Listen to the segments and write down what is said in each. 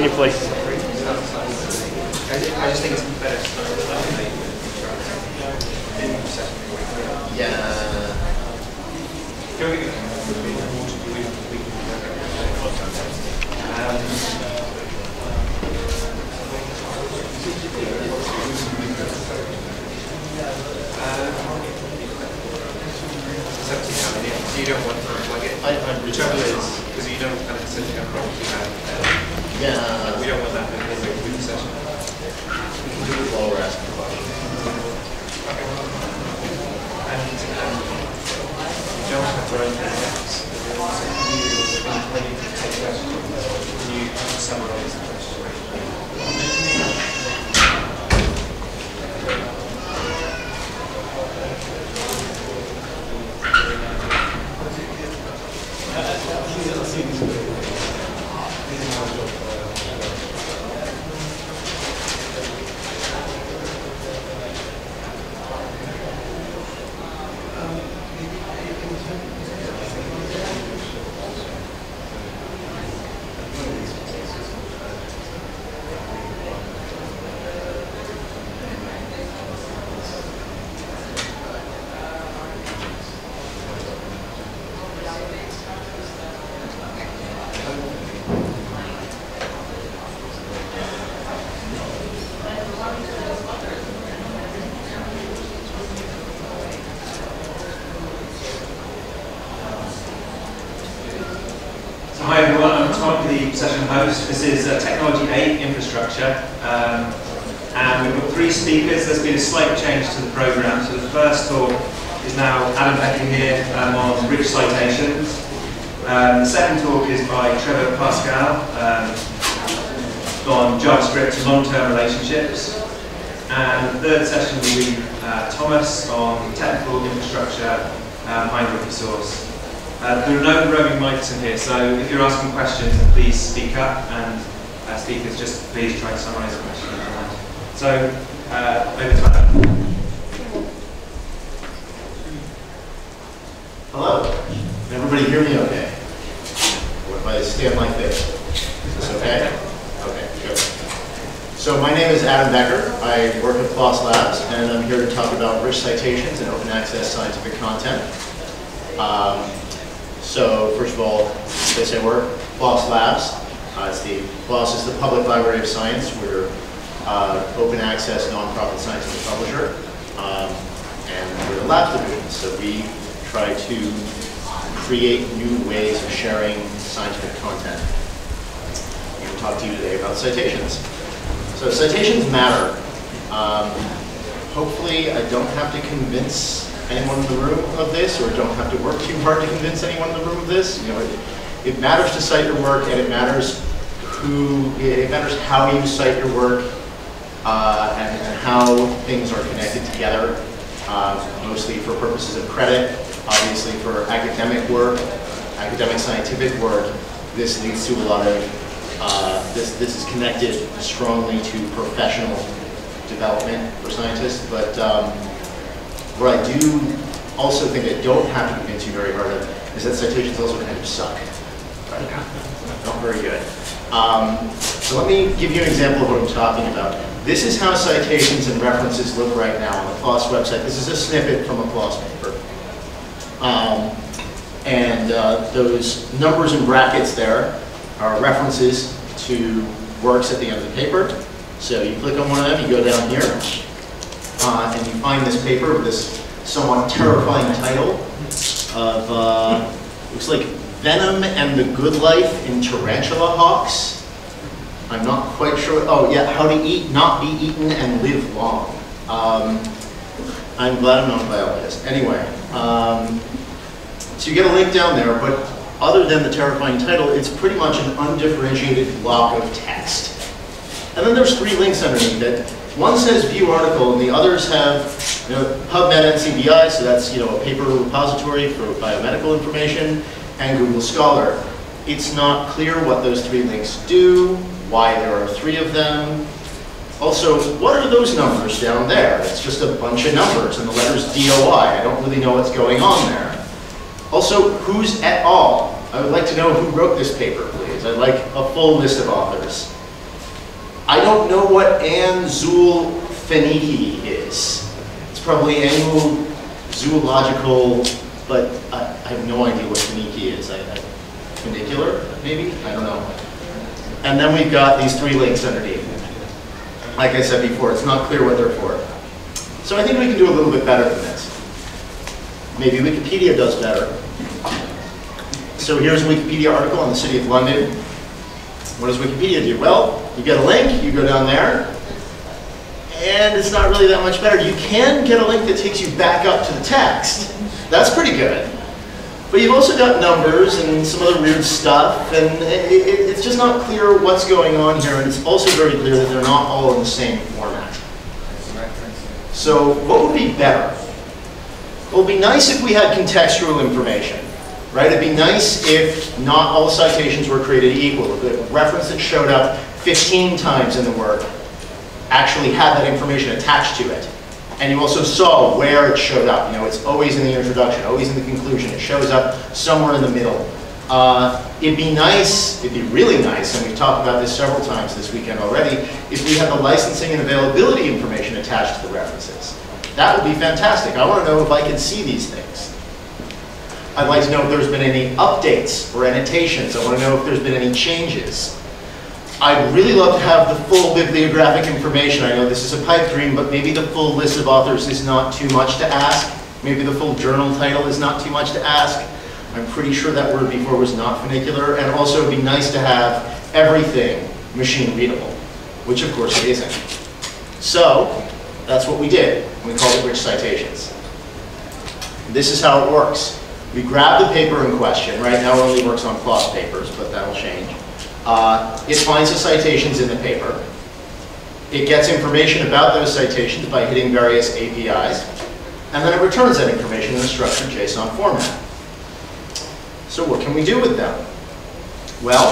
Any place. I just think it's better to start with that. So you don't want to plug it. The trouble is, because you don't kind of essentially have problems. Yeah. We don't want that because we do the session. We can do it while we're asking questions. Okay. And you don't have to write any apps. When you take questions, you summarize the question. This is Technology 8 Infrastructure, and we've got three speakers. There's been a slight change to the program. So the first talk is now Adam Becker here on rich citations. The second talk is by Trevor Parscal on JavaScript and long-term relationships. And the third session will be Thomas on technical infrastructure behind Wikisource. There are no roaming mics in here, so if you're asking questions, please speak up, and speakers, just please try to summarise the question. So, over to Adam. Hello. Can everybody hear me okay? Or if I stand like this? Is this okay? Okay, good. So my name is Adam Becker. I work at PLOS Labs, and I'm here to talk about rich citations and open access scientific content. So first of all, as I say, we're PLOS Labs. PLOS is the Public Library of Science. We're open access, nonprofit scientific publisher, and we're a lab division. So we try to create new ways of sharing scientific content. I'm going to talk to you today about citations. So citations matter. Hopefully, I don't have to convince anyone in the room of this, or don't have to work too hard to convince anyone in the room of this. You know, it matters to cite your work, and it matters who, it matters how you cite your work, and how things are connected together. Mostly for purposes of credit, obviously for academic work, academic scientific work. This leads to a lot of this is connected strongly to professional development for scientists, but. What I do also think I don't have to convince you very hard of is that citations also kind of suck. Right? Not very good. So let me give you an example of what I'm talking about. This is how citations and references look right now on the PLOS website. This is a snippet from a PLOS paper. Those numbers and brackets there are references to works at the end of the paper. So you click on one of them, you go down here, and you find this paper with this somewhat terrifying title of, looks like Venom and the Good Life in Tarantula Hawks. I'm not quite sure, oh yeah, How to Eat, Not Be Eaten, and Live Long. I'm glad I'm not a biologist. Anyway, so you get a link down there, but other than the terrifying title, it's pretty much an undifferentiated block of text. And then there's three links underneath it. One says view article, and the others have PubMed NCBI, so that's a paper repository for biomedical information, and Google Scholar. It's not clear what those three links do, why there are three of them. Also, what are those numbers down there? It's just a bunch of numbers, and the letters DOI. I don't really know what's going on there. Also, who's et al.? I would like to know who wrote this paper, please. I'd like a full list of authors. I don't know what Anzul Fenihi is. It's probably annual zoological, but I have no idea what Fenihi is. Funicular, maybe? I don't know. And then we've got these three links underneath. Like I said before, it's not clear what they're for. So I think we can do a little bit better than this. Maybe Wikipedia does better. So here's a Wikipedia article on the City of London. What does Wikipedia do? Well, you get a link, you go down there, and it's not really that much better. You can get a link that takes you back up to the text. That's pretty good. But you've also got numbers and some other weird stuff, and it's just not clear what's going on here, and it's also very clear that they're not all in the same format. So what would be better? It would be nice if we had contextual information, right? It'd be nice if not all citations were created equal. If a reference that showed up 15 times in the work actually had that information attached to it. And you also saw where it showed up. It's always in the introduction, always in the conclusion. It shows up somewhere in the middle. It'd be nice, it'd be really nice, and we've talked about this several times this weekend already, if we had the licensing and availability information attached to the references. That would be fantastic. I want to know if I can see these things. I'd like to know if there's been any updates or annotations. I want to know if there's been any changes. I'd really love to have the full bibliographic information. I know this is a pipe dream, but maybe the full list of authors is not too much to ask. Maybe the full journal title is not too much to ask. I'm pretty sure that word before was not funicular. And also, it'd be nice to have everything machine readable, which of course it isn't. So that's what we did. We called it Rich Citations. This is how it works. We grab the paper in question. Right now it only works on PLOS papers, but that'll change. It finds the citations in the paper. It gets information about those citations by hitting various APIs. And then it returns that information in a structured JSON format. So what can we do with them? Well,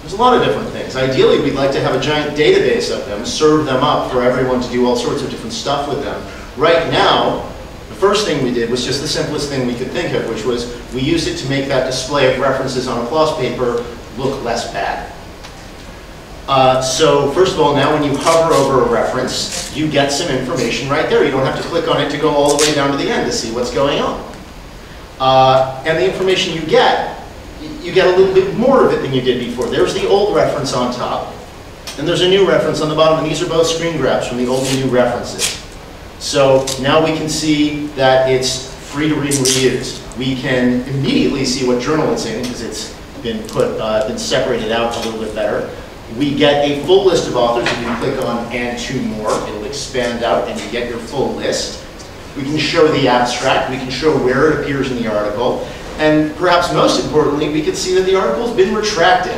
there's a lot of different things. Ideally, we'd like to have a giant database of them, serve them up for everyone to do all sorts of different stuff with them. Right now, the first thing we did was just the simplest thing we could think of, which was we used it to make that display of references on a PLOS paper look less bad. So first of all, now when you hover over a reference, you get some information right there. You don't have to click on it to go all the way down to the end to see what's going on. And the information you get a little bit more of it than you did before. There's the old reference on top, and there's a new reference on the bottom, and these are both screen grabs from the old and new references. So now we can see that it's free to read and reuse. We can immediately see what journal it's in, because it's been separated out a little bit better. We get a full list of authors. You can click on "and two more." It'll expand out, and you get your full list. We can show the abstract. We can show where it appears in the article. And perhaps most importantly, we can see that the article's been retracted,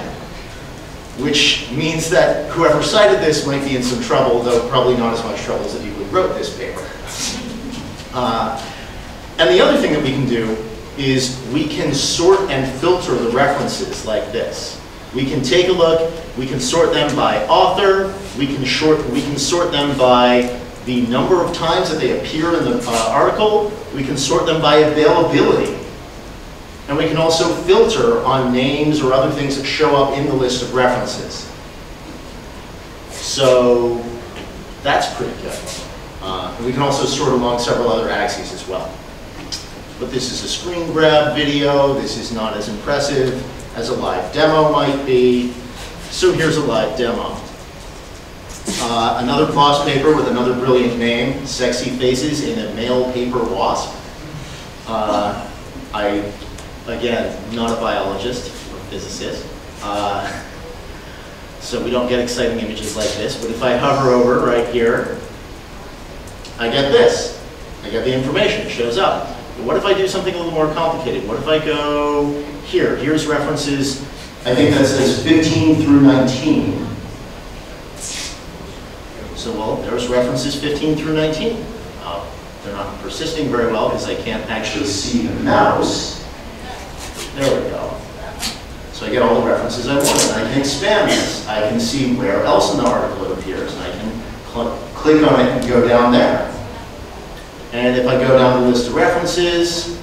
which means that whoever cited this might be in some trouble, though probably not as much trouble as if you wrote this paper. And the other thing that we can do is we can sort and filter the references like this. We can take a look. We can sort them by author. We can sort them by the number of times that they appear in the article. We can sort them by availability. And we can also filter on names or other things that show up in the list of references. So that's pretty good. And we can also sort along several other axes as well. But this is a screen grab video. This is not as impressive as a live demo might be. So here's a live demo. Another PLOS paper with another brilliant name, Sexy Faces in a Male Paper Wasp. I, again, not a biologist or physicist, so we don't get exciting images like this. But if I hover over right here, I get this. I get the information. It shows up. But what if I do something a little more complicated? What if I go here? Here's references. I think that says 15 through 19. So, well, there's references 15 through 19. They're not persisting very well because I can't actually see the mouse. There we go. So I get all the references I want, and I can expand this. I can see where else in the article it appears, and I can click on it and go down there. And if I go down the list of references,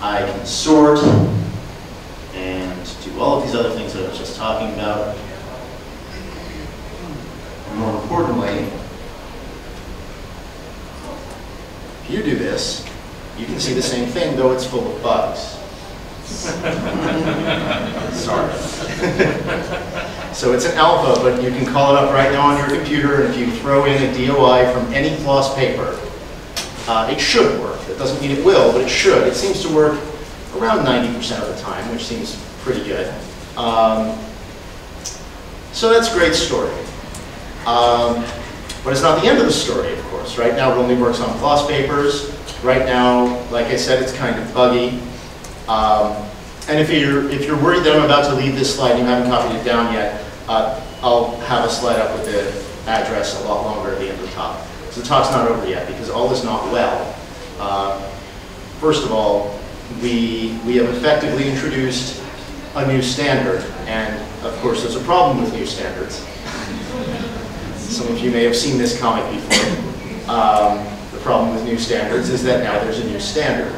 I can sort and do all of these other things that I was just talking about. More importantly, if you do this, you can see the same thing, though it's full of bugs. Sorry. So it's an alpha, but you can call it up right now on your computer, and if you throw in a DOI from any PLOS paper, it should work. It doesn't mean it will, but it should. It seems to work around 90% of the time, which seems pretty good. So that's a great story. But it's not the end of the story, of course. Right now it only works on PLOS papers. Right now, like I said, it's kind of buggy. And if you're worried that I'm about to leave this slide and you haven't copied it down yet, I'll have a slide up with the address a lot longer at the end of the talk. So the talk's not over yet because all is not well. First of all, we have effectively introduced a new standard, and of course there's a problem with new standards. Some of you may have seen this comic before. The problem with new standards is that now there's a new standard.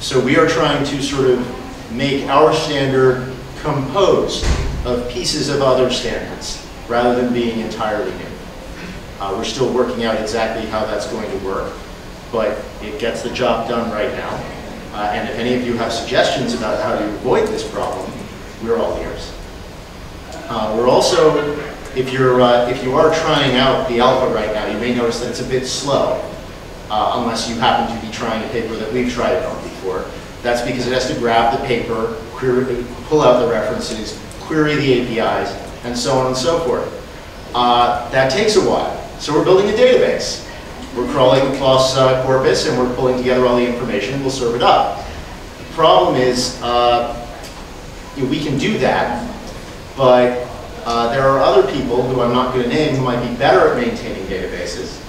So we are trying to sort of make our standard composed of pieces of other standards rather than being entirely new. We're still working out exactly how that's going to work, but it gets the job done right now. And if any of you have suggestions about how to avoid this problem, we're all ears. We're also, if you are trying out the alpha right now, you may notice that it's a bit slow, unless you happen to be trying a paper that we've tried it on before. That's because it has to grab the paper, pull out the references, query the APIs, and so on and so forth. That takes a while. So we're building a database. We're crawling the PLOS corpus, and we're pulling together all the information, and we'll serve it up. The problem is, we can do that, but there are other people who I'm not going to name who might be better at maintaining databases.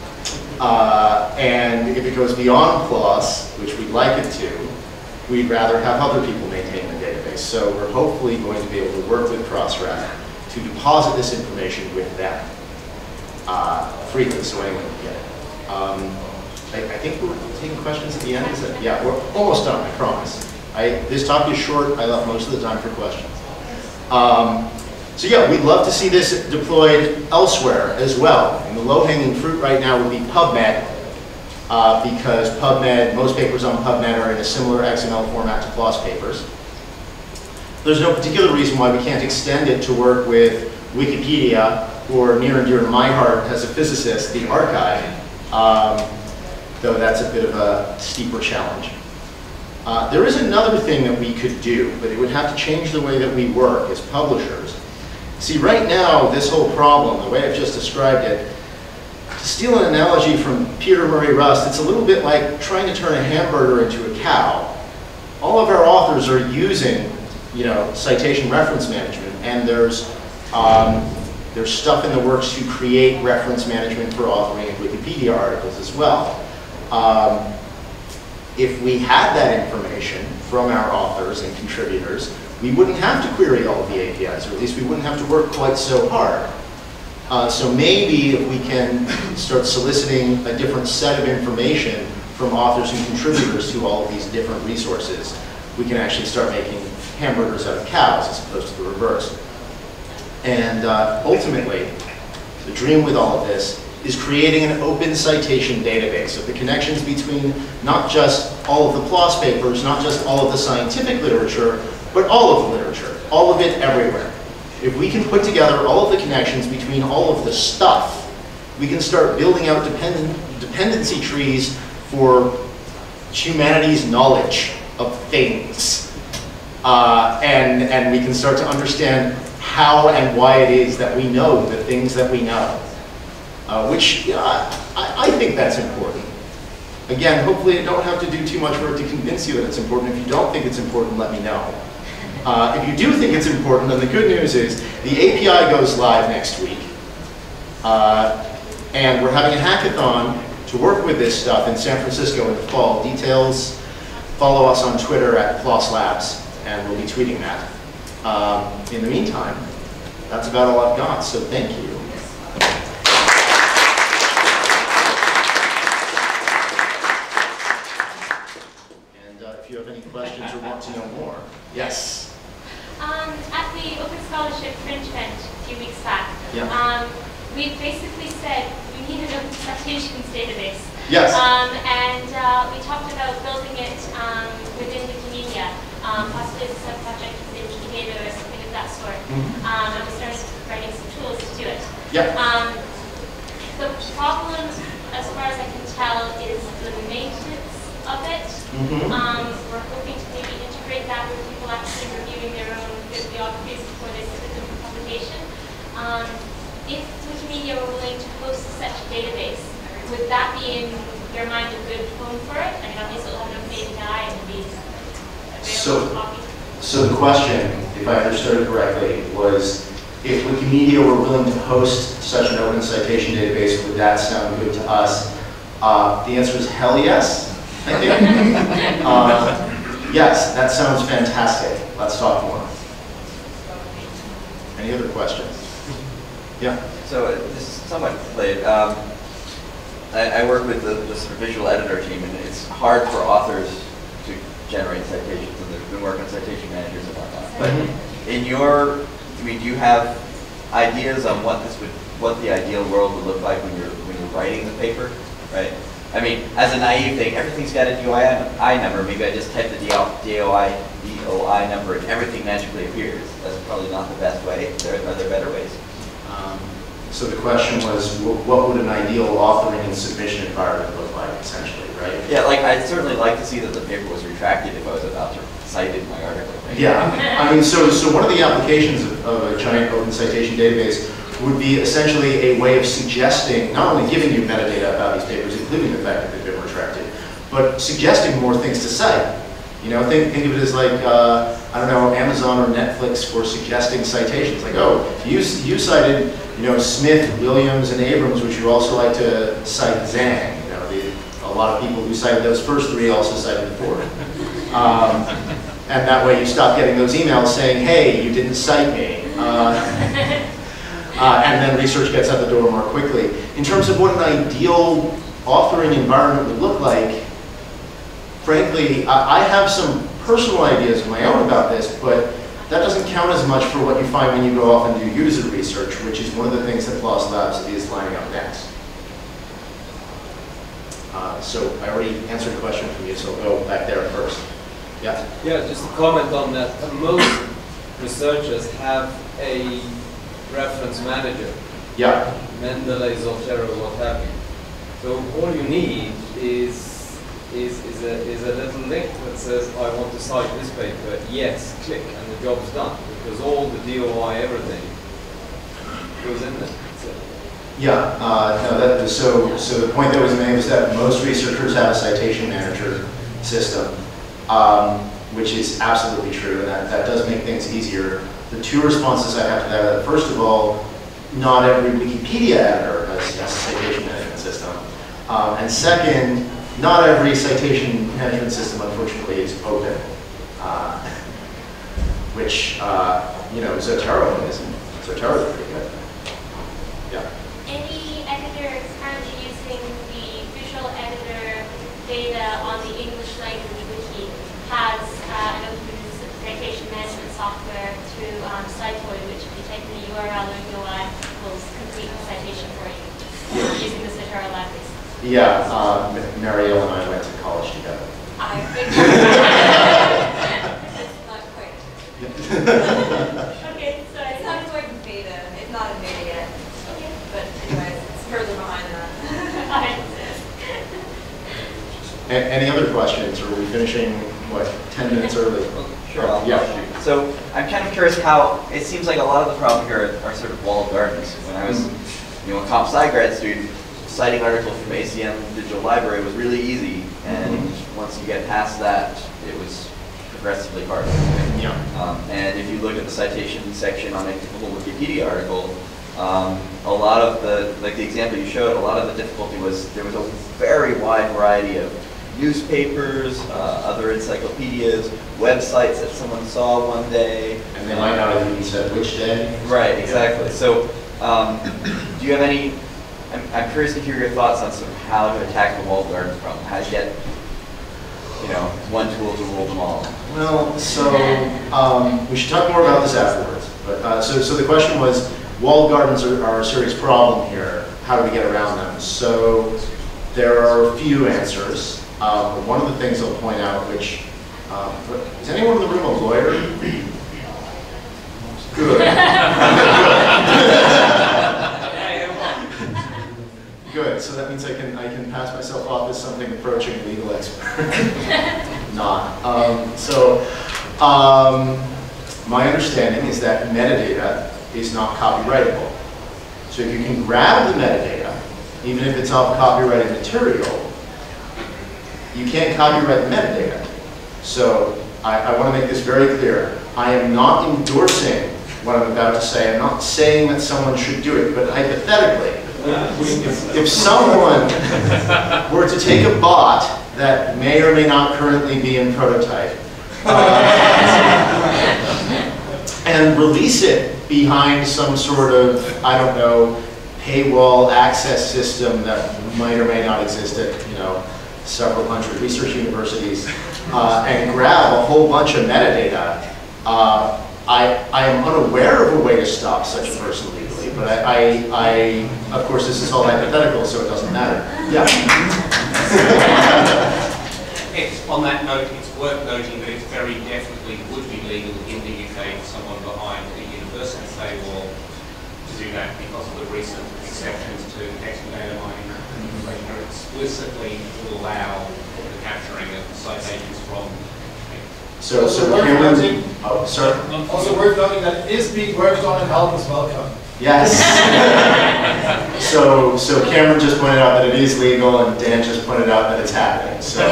And if it goes beyond PLOS, which we'd like it to, we'd rather have other people maintain the database. So we're hopefully going to be able to work with Crossref to deposit this information with them freely, so anyone can get it. I think we're taking questions at the end. Is that, yeah, we're almost done, I promise. This talk is short. I left most of the time for questions. So yeah, we'd love to see this deployed elsewhere as well. And the low-hanging fruit right now would be PubMed, because PubMed, most papers on PubMed are in a similar XML format to PLOS papers. There's no particular reason why we can't extend it to work with Wikipedia, or near and dear to my heart as a physicist, the archive, though that's a bit of a steeper challenge. There is another thing that we could do, but it would have to change the way that we work as publishers. See, right now, this whole problem, the way I've just described it, to steal an analogy from Peter Murray Rust, it's a little bit like trying to turn a hamburger into a cow. All of our authors are using, citation reference management, and there's stuff in the works to create reference management for authoring of Wikipedia articles as well. If we had that information from our authors and contributors, we wouldn't have to query all of the APIs, or at least we wouldn't have to work quite so hard. So maybe if we can start soliciting a different set of information from authors and contributors to all of these different resources, we can actually start making hamburgers out of cows as opposed to the reverse. And ultimately, the dream with all of this is creating an open citation database of the connections between not just all of the PLOS papers, not just all of the scientific literature, but all of the literature, all of it everywhere. If we can put together all of the connections between all of the stuff, we can start building out dependency trees for humanity's knowledge of things. And we can start to understand how and why it is that we know the things that we know. Which I think that's important. Again, hopefully I don't have to do too much work to convince you that it's important. If you don't think it's important, let me know. If you do think it's important, then the good news is the API goes live next week. And we're having a hackathon to work with this stuff in San Francisco in the fall. Details, follow us on Twitter at PLOS Labs, and we'll be tweeting that. In the meantime, that's about all I've got, so thank you. If you have any questions or want to know more. Yes? At the Open Scholarship Fringe Bench a few weeks back, yeah. We basically said we need an open citations database. Yes. And we talked about building it within Wikimedia, possibly as a sub-project within Wikidata or something of that sort. Mm-hmm. And we started writing some tools to do it. Yeah. The problem, as far as I can tell, is the maintenance of it. Mm-hmm. We're hoping to maybe integrate that with people actually reviewing their own bibliographies before they submit them for publication. If Wikimedia were willing to host such a database, would that be in your mind a good home for it? I mean, obviously it'll have an open API and be available copy. So the question, if I understood it correctly, was if Wikimedia were willing to host such an open citation database, would that sound good to us? The answer is hell yes. Yes, that sounds fantastic. Let's talk more. Any other questions? Yeah? So this is somewhat late. I work with the sort of visual editor team, and it's hard for authors to generate citations, and there's been work on citation managers and whatnot. But in your, I mean, do you have ideas on what this would, what the ideal world would look like when you're writing the paper, right? I mean, as a naive thing, everything's got a DOI number. Maybe I just type the DOI number and everything magically appears. That's probably not the best way. Are there better ways? So the question was, what would an ideal authoring and submission environment look like, essentially, right? Yeah, like I'd certainly like to see that the paper was retracted if I was about to cite it in my article. Right? Yeah, I mean, so one of the applications of a giant open citation database would be essentially a way of suggesting, not only giving you metadata about these papers, including the fact that they've been retracted, but suggesting more things to cite. You know, think of it as like, I don't know, Amazon or Netflix for suggesting citations. Like, oh, you cited, you know, Smith, Williams, and Abrams, would you also like to cite Zhang? You know, a lot of people who cited those first three also cited the fourth. And that way you stop getting those emails saying, hey, you didn't cite me. And then research gets out the door more quickly. In terms of what an ideal authoring environment would look like, frankly, I have some personal ideas of my own about this, but that doesn't count as much for what you find when you go off and do user research, which is one of the things that PLOS Labs is lining up next. So I already answered a question from you, so I'll go back there first. Yeah? Yeah, just a comment on that. Most researchers have a reference manager. Yeah. Mendeley, Zotero, what have you. So all you need is a little link that says, I want to cite this paper, yes, click, and the job's done. Because all the DOI, everything, goes in there. So. Yeah, so the point that was made was that most researchers have a citation manager system, which is absolutely true, and that does make things easier. The two responses I have to that are, first of all, not every Wikipedia editor has a citation management system. And second, not every citation management system, unfortunately, is open. You know, Zotero isn't. Zotero is pretty good. Yeah. Any editor is currently using the visual editor data Yeah, Mary Ellen and I went to college together. I think it's not quite. Okay, so it's not quite beta. It's not in beta yet. Okay. But anyways, it's further behind that. Any other questions? Or are we finishing, what, 10 minutes early? Sure. Yeah. So I'm kind of curious how it seems like a lot of the problem here are sort of walled gardens. When I was, a comp sci grad student, citing articles from ACM Digital Library was really easy, and once you get past that, it was progressively harder. Yeah. And if you look at the citation section on a typical Wikipedia article, a lot of the, like the example you showed, a lot of the difficulty was there was a very wide variety of newspapers, other encyclopedias, websites that someone saw one day. And they might not have even said which day. Right, exactly. So do you have any, I'm curious to hear your thoughts on sort of how to attack the walled gardens problem, how to get, one tool to rule them all. Well, so we should talk more about this afterwards. But, so the question was, walled gardens are a serious problem here. How do we get around them? So there are a few answers. One of the things I'll point out, which, is anyone in the room a lawyer? Good. Good, so that means I can pass myself off as something approaching a legal expert. Not. My understanding is that metadata is not copyrightable. So if you can grab the metadata, even if it's off copyrighted material, you can't copyright the metadata. So I want to make this very clear. I am not endorsing what I'm about to say. I'm not saying that someone should do it, but hypothetically, if someone were to take a bot that may or may not currently be in prototype and release it behind some sort of, I don't know, paywall access system that might or may not exist at, several hundred research universities, and grab a whole bunch of metadata, I am unaware of a way to stop such a person legally, but I of course, this is all hypothetical, so it doesn't matter. Yeah. It's, on that note, it's worth noting that it very definitely would be legal in the UK for someone behind a university paywall to do that because of the recent exceptions to extra data mining. They explicitly allow the capturing of citations from. So we're noting. Oh, sorry. Also worth noting that is being worked on and help is welcome. Yes. So Cameron just pointed out that it is legal, and Dan just pointed out that it's happening. So.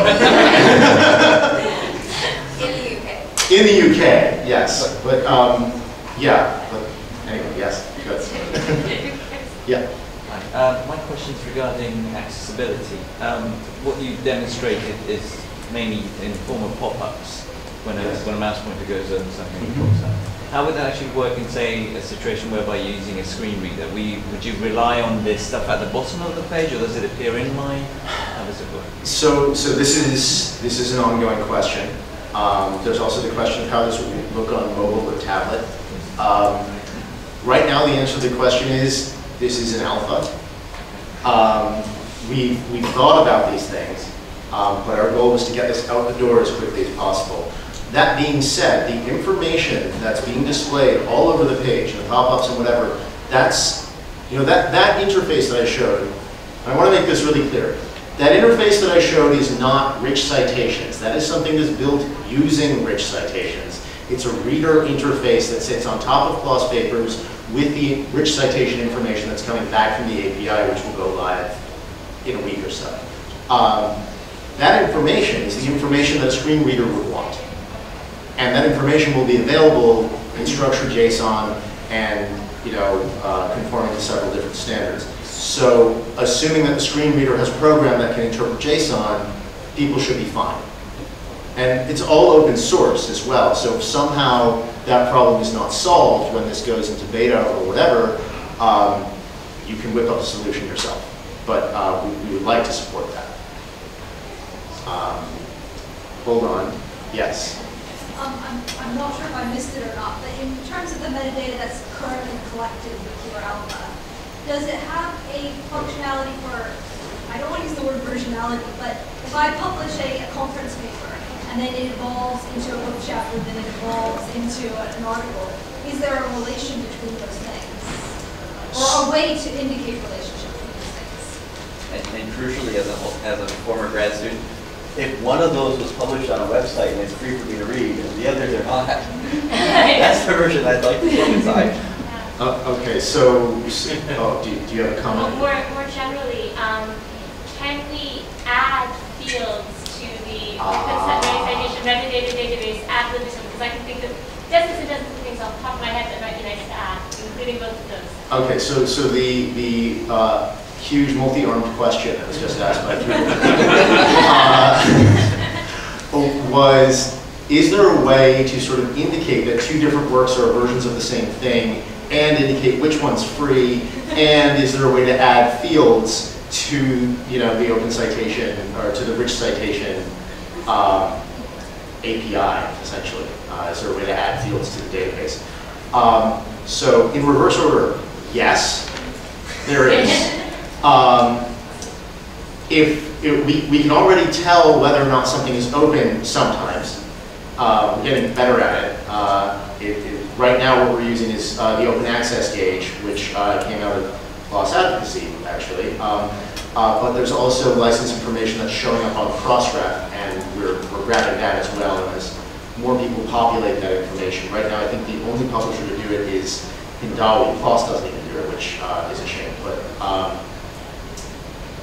In the UK. In the UK, yes. But yeah. But anyway, yes. Good. Yeah. My question is regarding accessibility. What you demonstrated is mainly in the form of pop-ups when a mouse pointer goes over something. Pops up. How would that actually work in, say, a situation whereby you're using a screen reader? Would you rely on this stuff at the bottom of the page, or does it appear in mine? How does it work? So this is an ongoing question. There's also the question of how this would look on mobile or tablet. Right now, the answer to the question is this is an alpha. We've thought about these things, but our goal was to get this out the door as quickly as possible. That being said, the information that's being displayed all over the page, the pop-ups and whatever, that's, that interface that I showed, I want to make this really clear. That interface that I showed is not rich citations. That is something that's built using rich citations. It's a reader interface that sits on top of PLOS papers with the rich citation information that's coming back from the API, which will go live in a week or so. That information is the information that a screen reader would want. And that information will be available in structured JSON and conforming to several different standards. So assuming that the screen reader has a program that can interpret JSON, people should be fine. And it's all open source as well. So if somehow that problem is not solved when this goes into beta or whatever, you can whip up a solution yourself. But we would like to support that. Hold on. Yes. I'm not sure if I missed it or not, but in terms of the metadata that's currently collected with your alpha, does it have a functionality for, I don't want to use the cooler versionality, but if I publish a conference paper and then it evolves into a book chapter, then it evolves into an article, is there a relation between those things? Or a way to indicate relationship between those things? And crucially, as a former grad student, if one of those was published on a website and it's free for me to read, and the others are not, that's the version I'd like to look inside. Okay, so do you have a comment? More generally, can we add fields to the open standardization metadata database at the edition? Because I can think of dozens and dozens of things off the top of my head that might be nice to add, including both of those. Okay, so the huge multi-armed question that was just asked by Drew was, is there a way to sort of indicate that two different works are versions of the same thing and indicate which one's free, and is there a way to add fields to, you know, the open citation or to the rich citation API, essentially? Is there a way to add fields to the database? So in reverse order, yes, there is. We can already tell whether or not something is open sometimes. We're getting better at it. Right now what we're using is the open access gauge, which came out of PLOS advocacy, actually. But there's also license information that's showing up on Crossref, and we're grabbing that as well. And as more people populate that information, right now I think the only publisher to do it is Hindawi. PLOS doesn't even do it, which is a shame. But,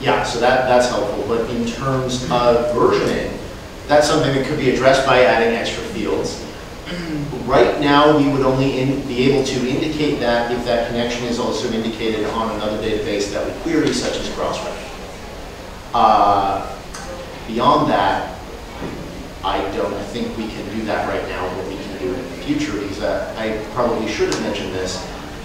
yeah, so that's helpful. But in terms of versioning, that's something that could be addressed by adding extra fields. Right now, we would only be able to indicate that if that connection is also indicated on another database that we query, such as Crossref. Beyond that, I don't think we can do that right now, but we can do it in the future, because I probably should have mentioned this.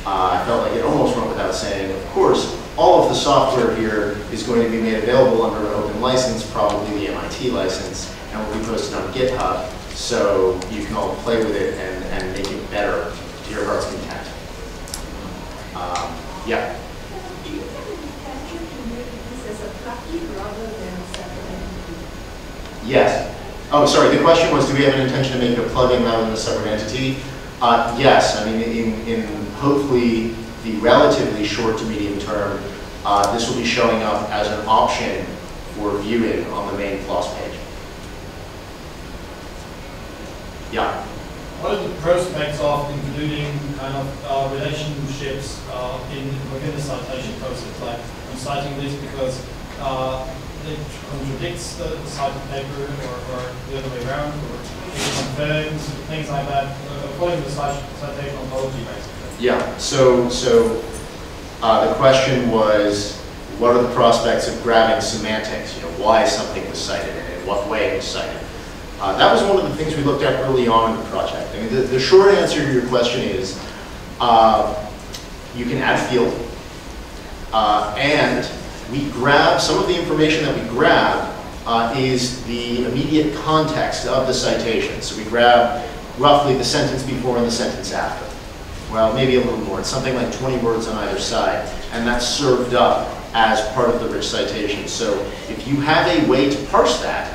I felt like it almost went without saying, of course, all of the software here is going to be made available under an open license, probably the MIT license, and will be posted on GitHub, so you can all play with it and make it better to your heart's content. Yeah? Do you have any intention to make this as a package rather than a separate entity? Yes. Oh, sorry, the question was, do we have an intention to make a plugin rather than a separate entity? Yes, I mean, in hopefully the relatively short to medium term, this will be showing up as an option for viewing on the main PLOS page. Yeah? What are the prospects of including kind of relationships within the citation process? Like, I'm citing this because it contradicts the cited paper, or the other way around, or it confirms, things like that, according to the citation ontology, basically. Yeah, so the question was, what are the prospects of grabbing semantics? You know, why something was cited and in what way it was cited. That was one of the things we looked at early on in the project. I mean, the short answer to your question is, you can add field, and we grab, some of the information that we grab is the immediate context of the citation. So we grab roughly the sentence before and the sentence after. Well, maybe a little more. It's something like 20 words on either side, and that's served up as part of the rich citation. So if you have a way to parse that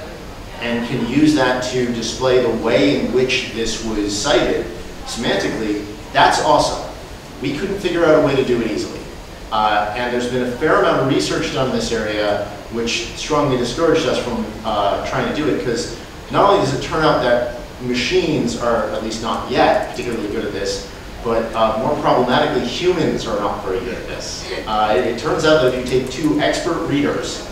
and can use that to display the way in which this was cited semantically, that's awesome. We couldn't figure out a way to do it easily. And there's been a fair amount of research done in this area, which strongly discouraged us from trying to do it, because not only does it turn out that machines are, at least not yet, particularly good at this, but more problematically, humans are not very good at this. It turns out that if you take two expert readers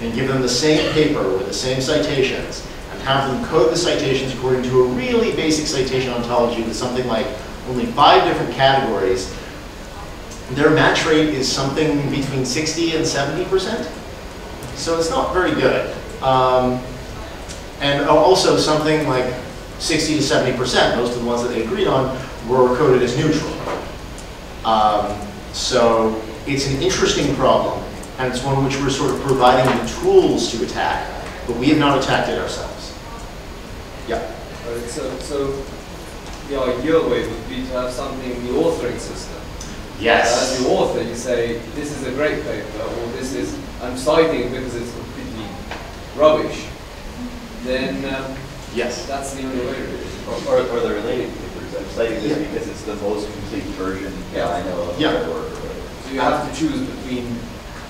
and give them the same paper with the same citations and have them code the citations according to a really basic citation ontology with something like only 5 different categories, their match rate is something between 60 and 70%. So it's not very good. And also something like 60 to 70%, most of the ones that they agreed on, were coded as neutral. So it's an interesting problem, and it's one which we're sort of providing the tools to attack, but we have not attacked it ourselves. Yeah? So the ideal way would be to have something in the authoring system. Yes. As the author, you say, this is a great paper, or this is, I'm citing it because it's completely rubbish. Then yes, that's the only way to do it. Or the related papers. I'm citing this because it's the most complete version that I know of. Yeah. Or so you have to choose between,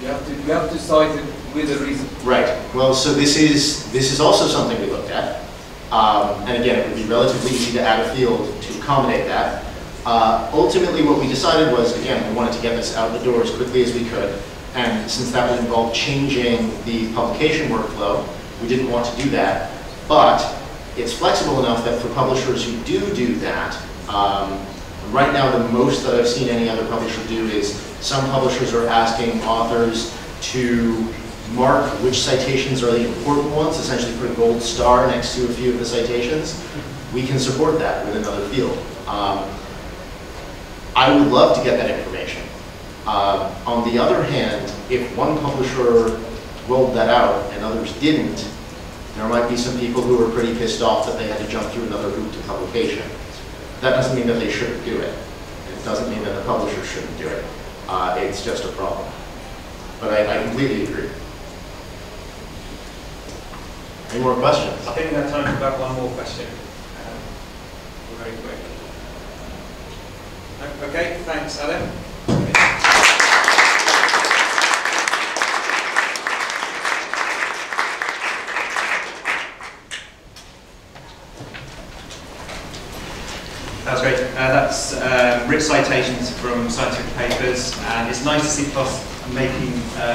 you have to cite it with a reason. Right. Well, so this is also something we looked at. And again, it would be relatively easy to add a field to accommodate that. Ultimately, what we decided was, again, we wanted to get this out the door as quickly as we could. And since that would involve changing the publication workflow, we didn't want to do that. But it's flexible enough that for publishers who do that, right now the most that I've seen any other publisher do is some publishers are asking authors to mark which citations are the important ones, essentially put a gold star next to a few of the citations. We can support that with another field. I would love to get that information. On the other hand, if one publisher rolled that out and others didn't, there might be some people who were pretty pissed off that they had to jump through another route to publication. That doesn't mean that they shouldn't do it. It doesn't mean that the publisher shouldn't do it. It's just a problem. But I completely agree. Any more questions? I think we have time for about one more question. Very quick. Okay, thanks, Adam. That's great. That's rich citations from scientific papers, and it's nice to see PLOS making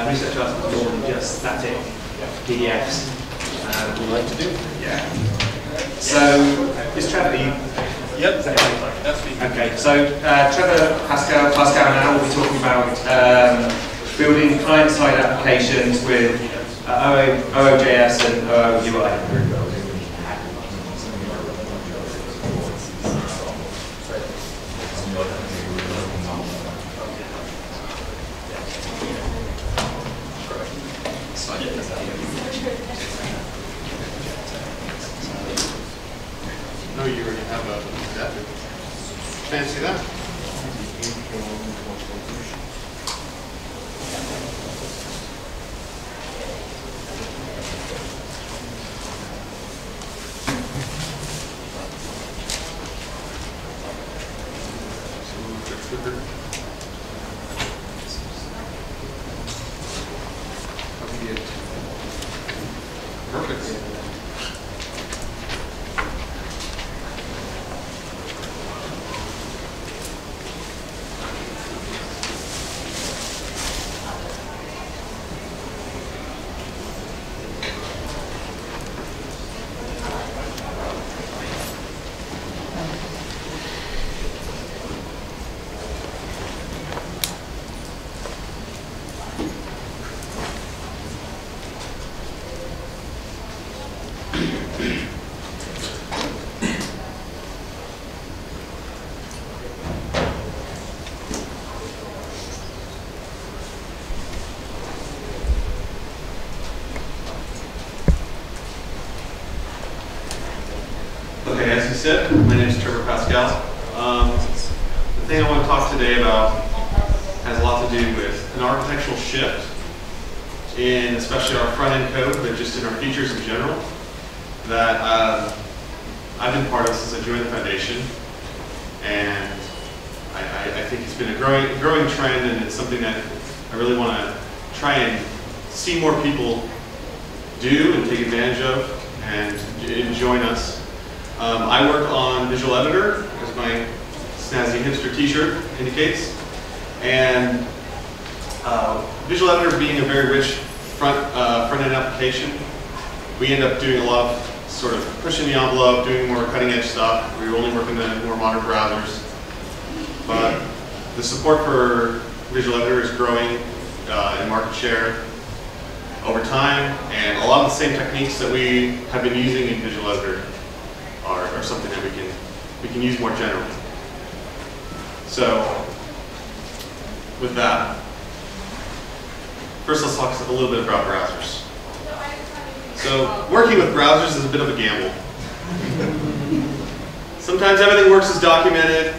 research articles more than just static PDFs. Would you like to do? Yeah. So, is Trevor? Yep. That's me. Okay. So, Trevor Parscal and I will be talking about building client-side applications with OOJS and OOUI. Fancy that. My name is Trevor Parscal. The thing I want to talk today about has a lot to do with an architectural shift in especially our front-end code, but just in our features in general, that I've been part of since I joined the foundation. And I think it's been a growing trend, and it's something that I really want to try and see more people do and take advantage of and join us. I work on Visual Editor, as my snazzy hipster t-shirt indicates. And Visual Editor being a very rich front-end application, we end up doing a lot of sort of pushing the envelope, doing more cutting-edge stuff. We only work in the more modern browsers. But the support for Visual Editor is growing in market share over time, and a lot of the same techniques that we have been using in Visual Editor or something that we can use more generally. So with that, first let's talk a little bit about browsers. So working with browsers is a bit of a gamble. Sometimes everything works as documented.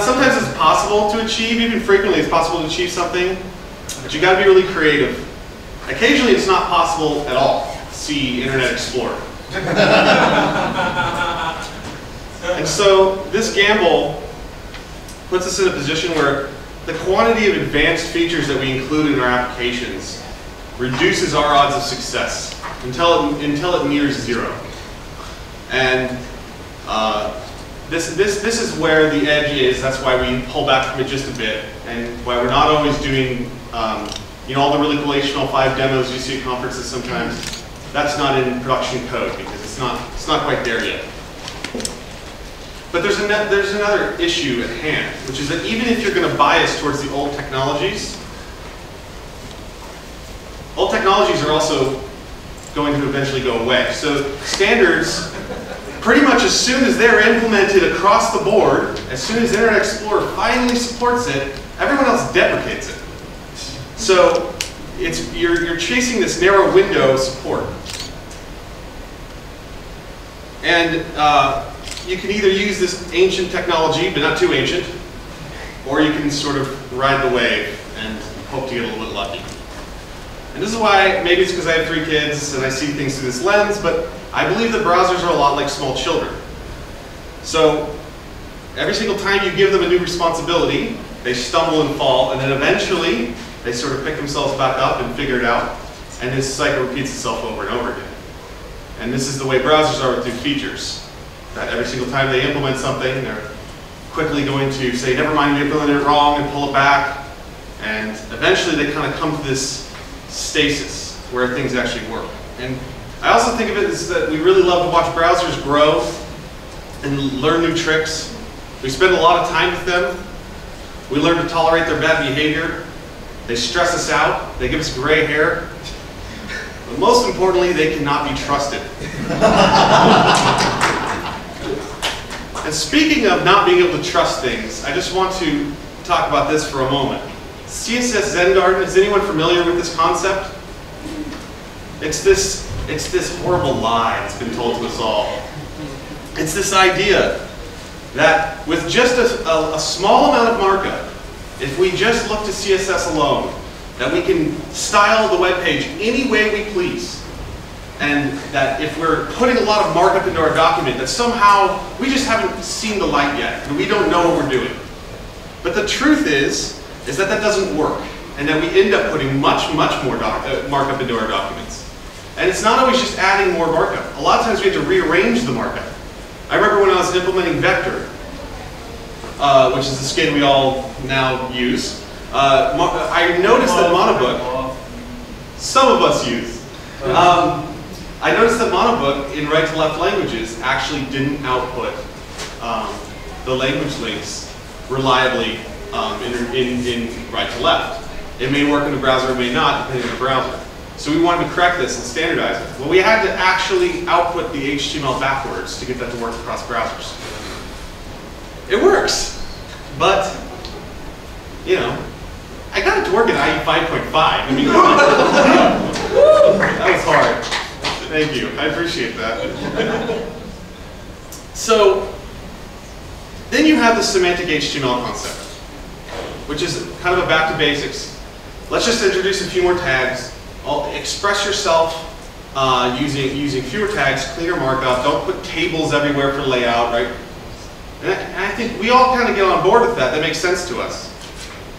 Sometimes it's possible to achieve, even frequently it's possible to achieve something, but you gotta be really creative. Occasionally it's not possible at all. See Internet Explorer. And so this gamble puts us in a position where the quantity of advanced features that we include in our applications reduces our odds of success until it nears zero. And this is where the edge is. That's why we pull back from it just a bit, and why we're not always doing you know, all the really cool HTML5 demos you see at conferences sometimes. That's not in production code because it's not quite there yet. But there's another issue at hand, which is that even if you're going to bias towards the old technologies, are also going to eventually go away. So standards, pretty much as soon as they're implemented across the board, as soon as Internet Explorer finally supports it, everyone else deprecates it. So it's, you're chasing this narrow window of support. And you can either use this ancient technology, but not too ancient, or you can sort of ride the wave and hope to get a little bit lucky. And this is why, maybe it's because I have 3 kids and I see things through this lens, but I believe that browsers are a lot like small children. So every single time you give them a new responsibility, they stumble and fall, and then eventually they sort of pick themselves back up and figure it out, and this cycle repeats itself over and over again. And this is the way browsers are with new features. That every single time they implement something, they're quickly going to say, never mind, you implemented it wrong, and pull it back, and eventually they kind of come to this stasis, where things actually work. And I also think of it as that we really love to watch browsers grow and learn new tricks. We spend a lot of time with them. We learn to tolerate their bad behavior. They stress us out. They give us gray hair. But most importantly, they cannot be trusted. And speaking of not being able to trust things, I just want to talk about this for a moment. CSS Zen Garden, is anyone familiar with this concept? It's this horrible lie that's been told to us all. It's this idea that with just a small amount of markup, if we just look to CSS alone, that we can style the web page any way we please. And that if we're putting a lot of markup into our document, that somehow we just haven't seen the light yet, and we don't know what we're doing. But the truth is that doesn't work, and that we end up putting much, much more markup into our documents. And it's not always just adding more markup. A lot of times we have to rearrange the markup. I remember when I was implementing Vector, which is the skin we all now use, I noticed that Monobook, some of us use, I noticed that Monobook in right-to-left languages actually didn't output the language links reliably in right to left. It may work in the browser, it may not, depending on the browser. So we wanted to correct this and standardize it. Well, we had to actually output the HTML backwards to get that to work across browsers. It works, but, you know, I got it to work in IE 5.5. I mean, that was hard. Thank you, I appreciate that. So, then you have the semantic HTML concept, which is kind of a back to basics. Let's just introduce a few more tags. Express yourself using fewer tags, cleaner markup. Don't put tables everywhere for layout, right? And I think we all kind of get on board with that. That makes sense to us.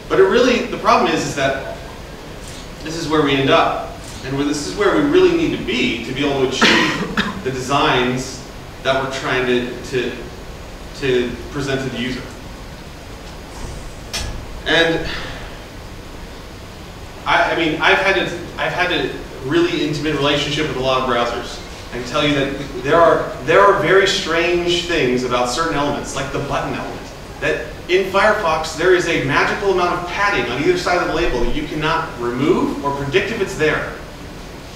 But it really, the problem is that this is where we end up. And this is where we really need to be able to achieve the designs that we're trying to present to the user. And I mean, I've had a really intimate relationship with a lot of browsers. I can tell you that there are very strange things about certain elements, like the button element. That in Firefox there is a magical amount of padding on either side of the label that you cannot remove or predict if it's there.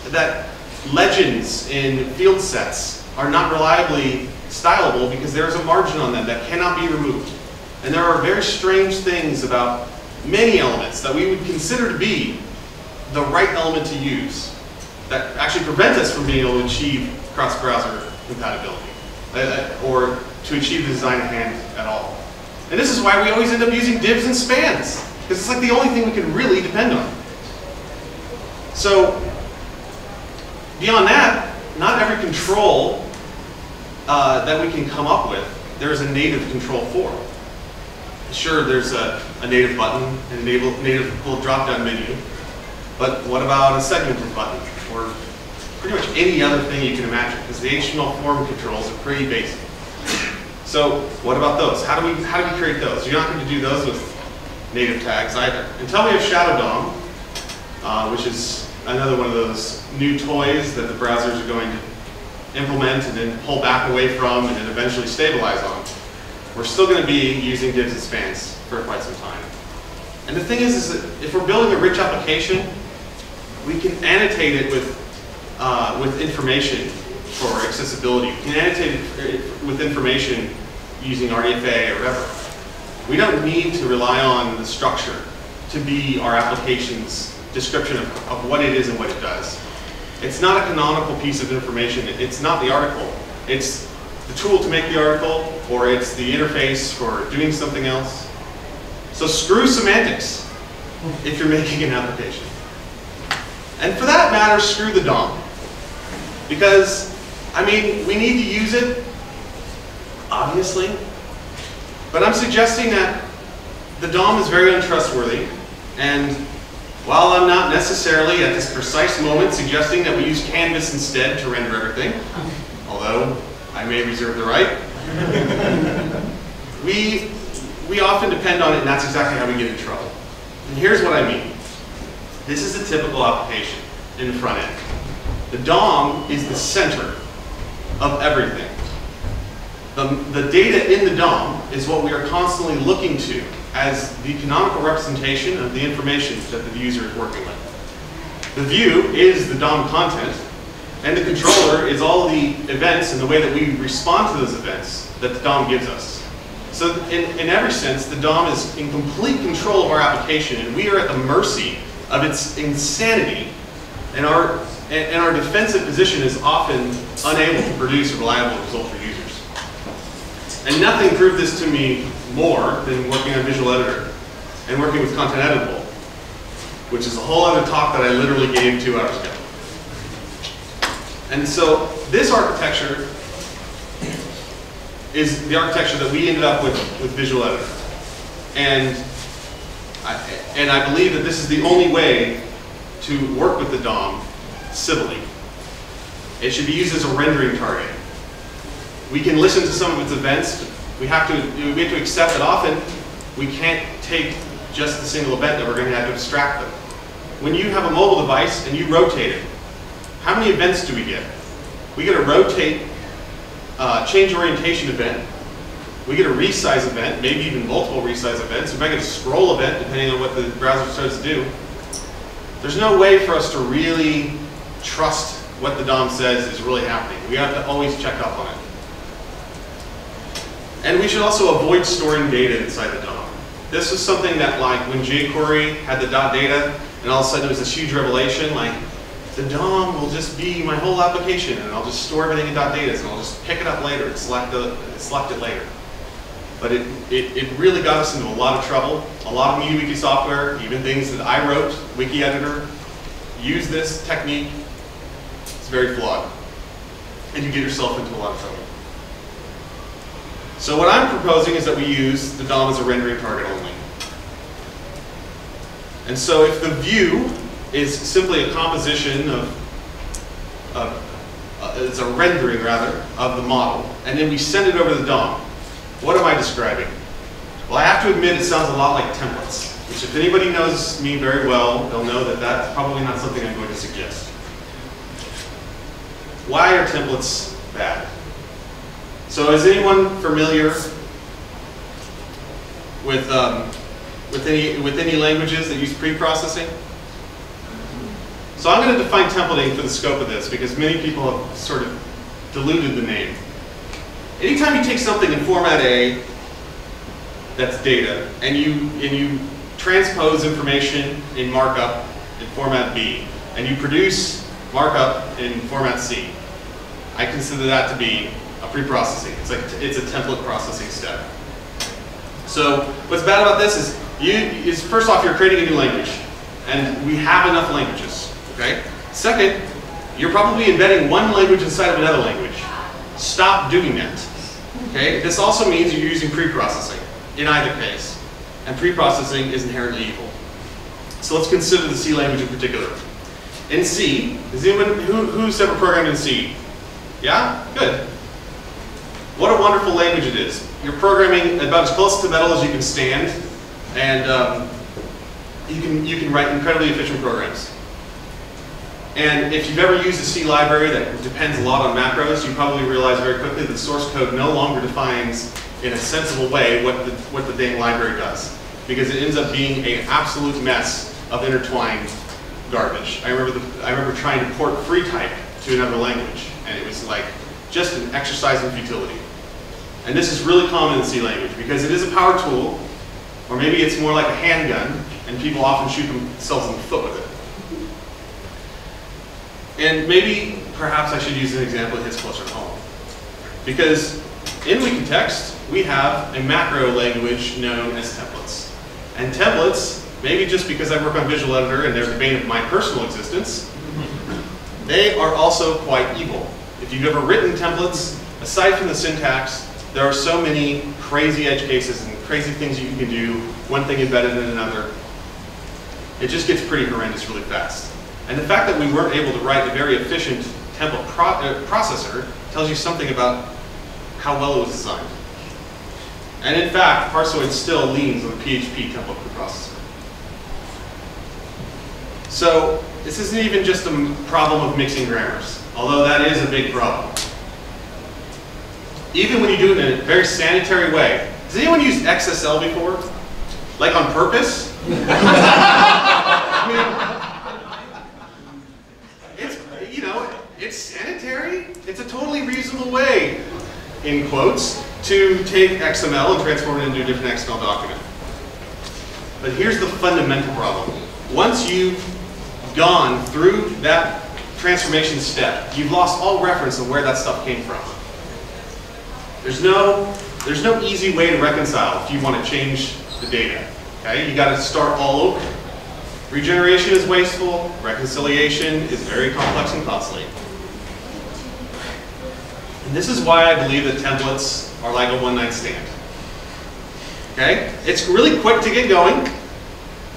That legends in field sets are not reliably stylable because there is a margin on them that cannot be removed. And there are very strange things about many elements that we would consider to be the right element to use that actually prevent us from being able to achieve cross-browser compatibility, or to achieve the design in hand at all. And this is why we always end up using divs and spans, because it's like the only thing we can really depend on. So beyond that, not every control that we can come up with, there is a native control for. Sure, there's a native button and a native little drop-down menu, but what about a segmented button or pretty much any other thing you can imagine? Because the HTML form controls are pretty basic. So what about those? How do we create those? You're not going to do those with native tags either. Until we have Shadow DOM, which is another one of those new toys that the browsers are going to implement and then pull back away from and then eventually stabilize on. We're still going to be using divs and spans for quite some time. And the thing is that if we're building a rich application, we can annotate it with information for accessibility. We can annotate it with information using RDFA or whatever. We don't need to rely on the structure to be our application's description of what it is and what it does. It's not a canonical piece of information. It's not the article. It's the tool to make the article, or it's the interface for doing something else. So screw semantics if you're making an application. And for that matter, screw the DOM. Because, I mean, we need to use it, obviously. But I'm suggesting that the DOM is very untrustworthy. And while I'm not necessarily at this precise moment suggesting that we use Canvas instead to render everything, although I may reserve the right, we often depend on it, and that's exactly how we get in trouble. And here's what I mean. This is the typical application in the front end. The DOM is the center of everything. The data in the DOM is what we are constantly looking to as the canonical representation of the information that the user is working with. The view is the DOM content, and the controller is all the events and the way that we respond to those events that the DOM gives us. So in every sense, the DOM is in complete control of our application, and we are at the mercy of its insanity, and our defensive position is often unable to produce a reliable result for users. And nothing proved this to me more than working on Visual Editor and working with Content Editable, which is a whole other talk that I literally gave 2 hours ago. And so this architecture is the architecture that we ended up with Visual Editor. And I believe that this is the only way to work with the DOM civilly. It should be used as a rendering target. We can listen to some of its events, but we have to accept that often we can't take just the single event, that we're going to have to abstract them. When you have a mobile device and you rotate it, how many events do we get? We get a rotate, change orientation event. We get a resize event, maybe even multiple resize events. We might get a scroll event, depending on what the browser starts to do. There's no way for us to really trust what the DOM says is really happening. We have to always check up on it. And we should also avoid storing data inside the DOM. This was something that, like, when jQuery had the .data, and all of a sudden it was this huge revelation, like, the DOM will just be my whole application, and I'll just store everything in .datas, and I'll just pick it up later and select it later. But it really got us into a lot of trouble. A lot of MediaWiki software, even things that I wrote, Wiki Editor, use this technique. It's very flawed. And you get yourself into a lot of trouble. So what I'm proposing is that we use the DOM as a rendering target only. And so if the view is simply a composition it's a rendering rather, of the model, and then we send it over the DOM. What am I describing? Well, I have to admit it sounds a lot like templates, which if anybody knows me very well, they'll know that that's probably not something I'm going to suggest. Why are templates bad? So is anyone familiar with any languages that use pre-processing? So I'm going to define templating for the scope of this, because many people have sort of diluted the name. Anytime you take something in format A, that's data, and you transpose information in markup in format B, and you produce markup in format C, I consider that to be a pre-processing. It's like it's a template processing step. So what's bad about this is first off, you're creating a new language, and we have enough languages. Okay. Second, you're probably embedding one language inside of another language. Stop doing that. Okay. This also means you're using pre-processing in either case, and pre-processing is inherently evil. So let's consider the C language in particular. In C, is anyone who's ever programmed in C? Yeah? Good. What a wonderful language it is. You're programming about as close to metal as you can stand, and you can write incredibly efficient programs. And if you've ever used a C library that depends a lot on macros, you probably realize very quickly that source code no longer defines in a sensible way what the dang library does, because it ends up being an absolute mess of intertwined garbage. I remember trying to port FreeType to another language, and it was like just an exercise in futility. And this is really common in C language because it is a power tool, or maybe it's more like a handgun, and people often shoot themselves in the foot with it. And maybe, perhaps I should use an example that hits closer to home, because in Wikitext, we have a macro language known as templates. And templates, maybe just because I work on Visual Editor and they're the bane of my personal existence, they are also quite evil. If you've ever written templates, aside from the syntax, there are so many crazy edge cases and crazy things you can do, one thing embedded in another. It just gets pretty horrendous really fast. And the fact that we weren't able to write a very efficient template processor tells you something about how well it was designed. And in fact, Parsoid still leans on the PHP template processor. So this isn't even just a problem of mixing grammars, although that is a big problem. Even when you do it in a very sanitary way. Has anyone used XSL before? Like on purpose? I mean, it's, you know, it's sanitary. It's a totally reasonable way, in quotes, to take XML and transform it into a different XML document. But here's the fundamental problem. Once you've gone through that transformation step, you've lost all reference of where that stuff came from. There's no easy way to reconcile if you want to change the data. Okay? You got to start all over. Regeneration is wasteful. Reconciliation is very complex and costly. And this is why I believe that templates are like a one-night stand. Okay? It's really quick to get going.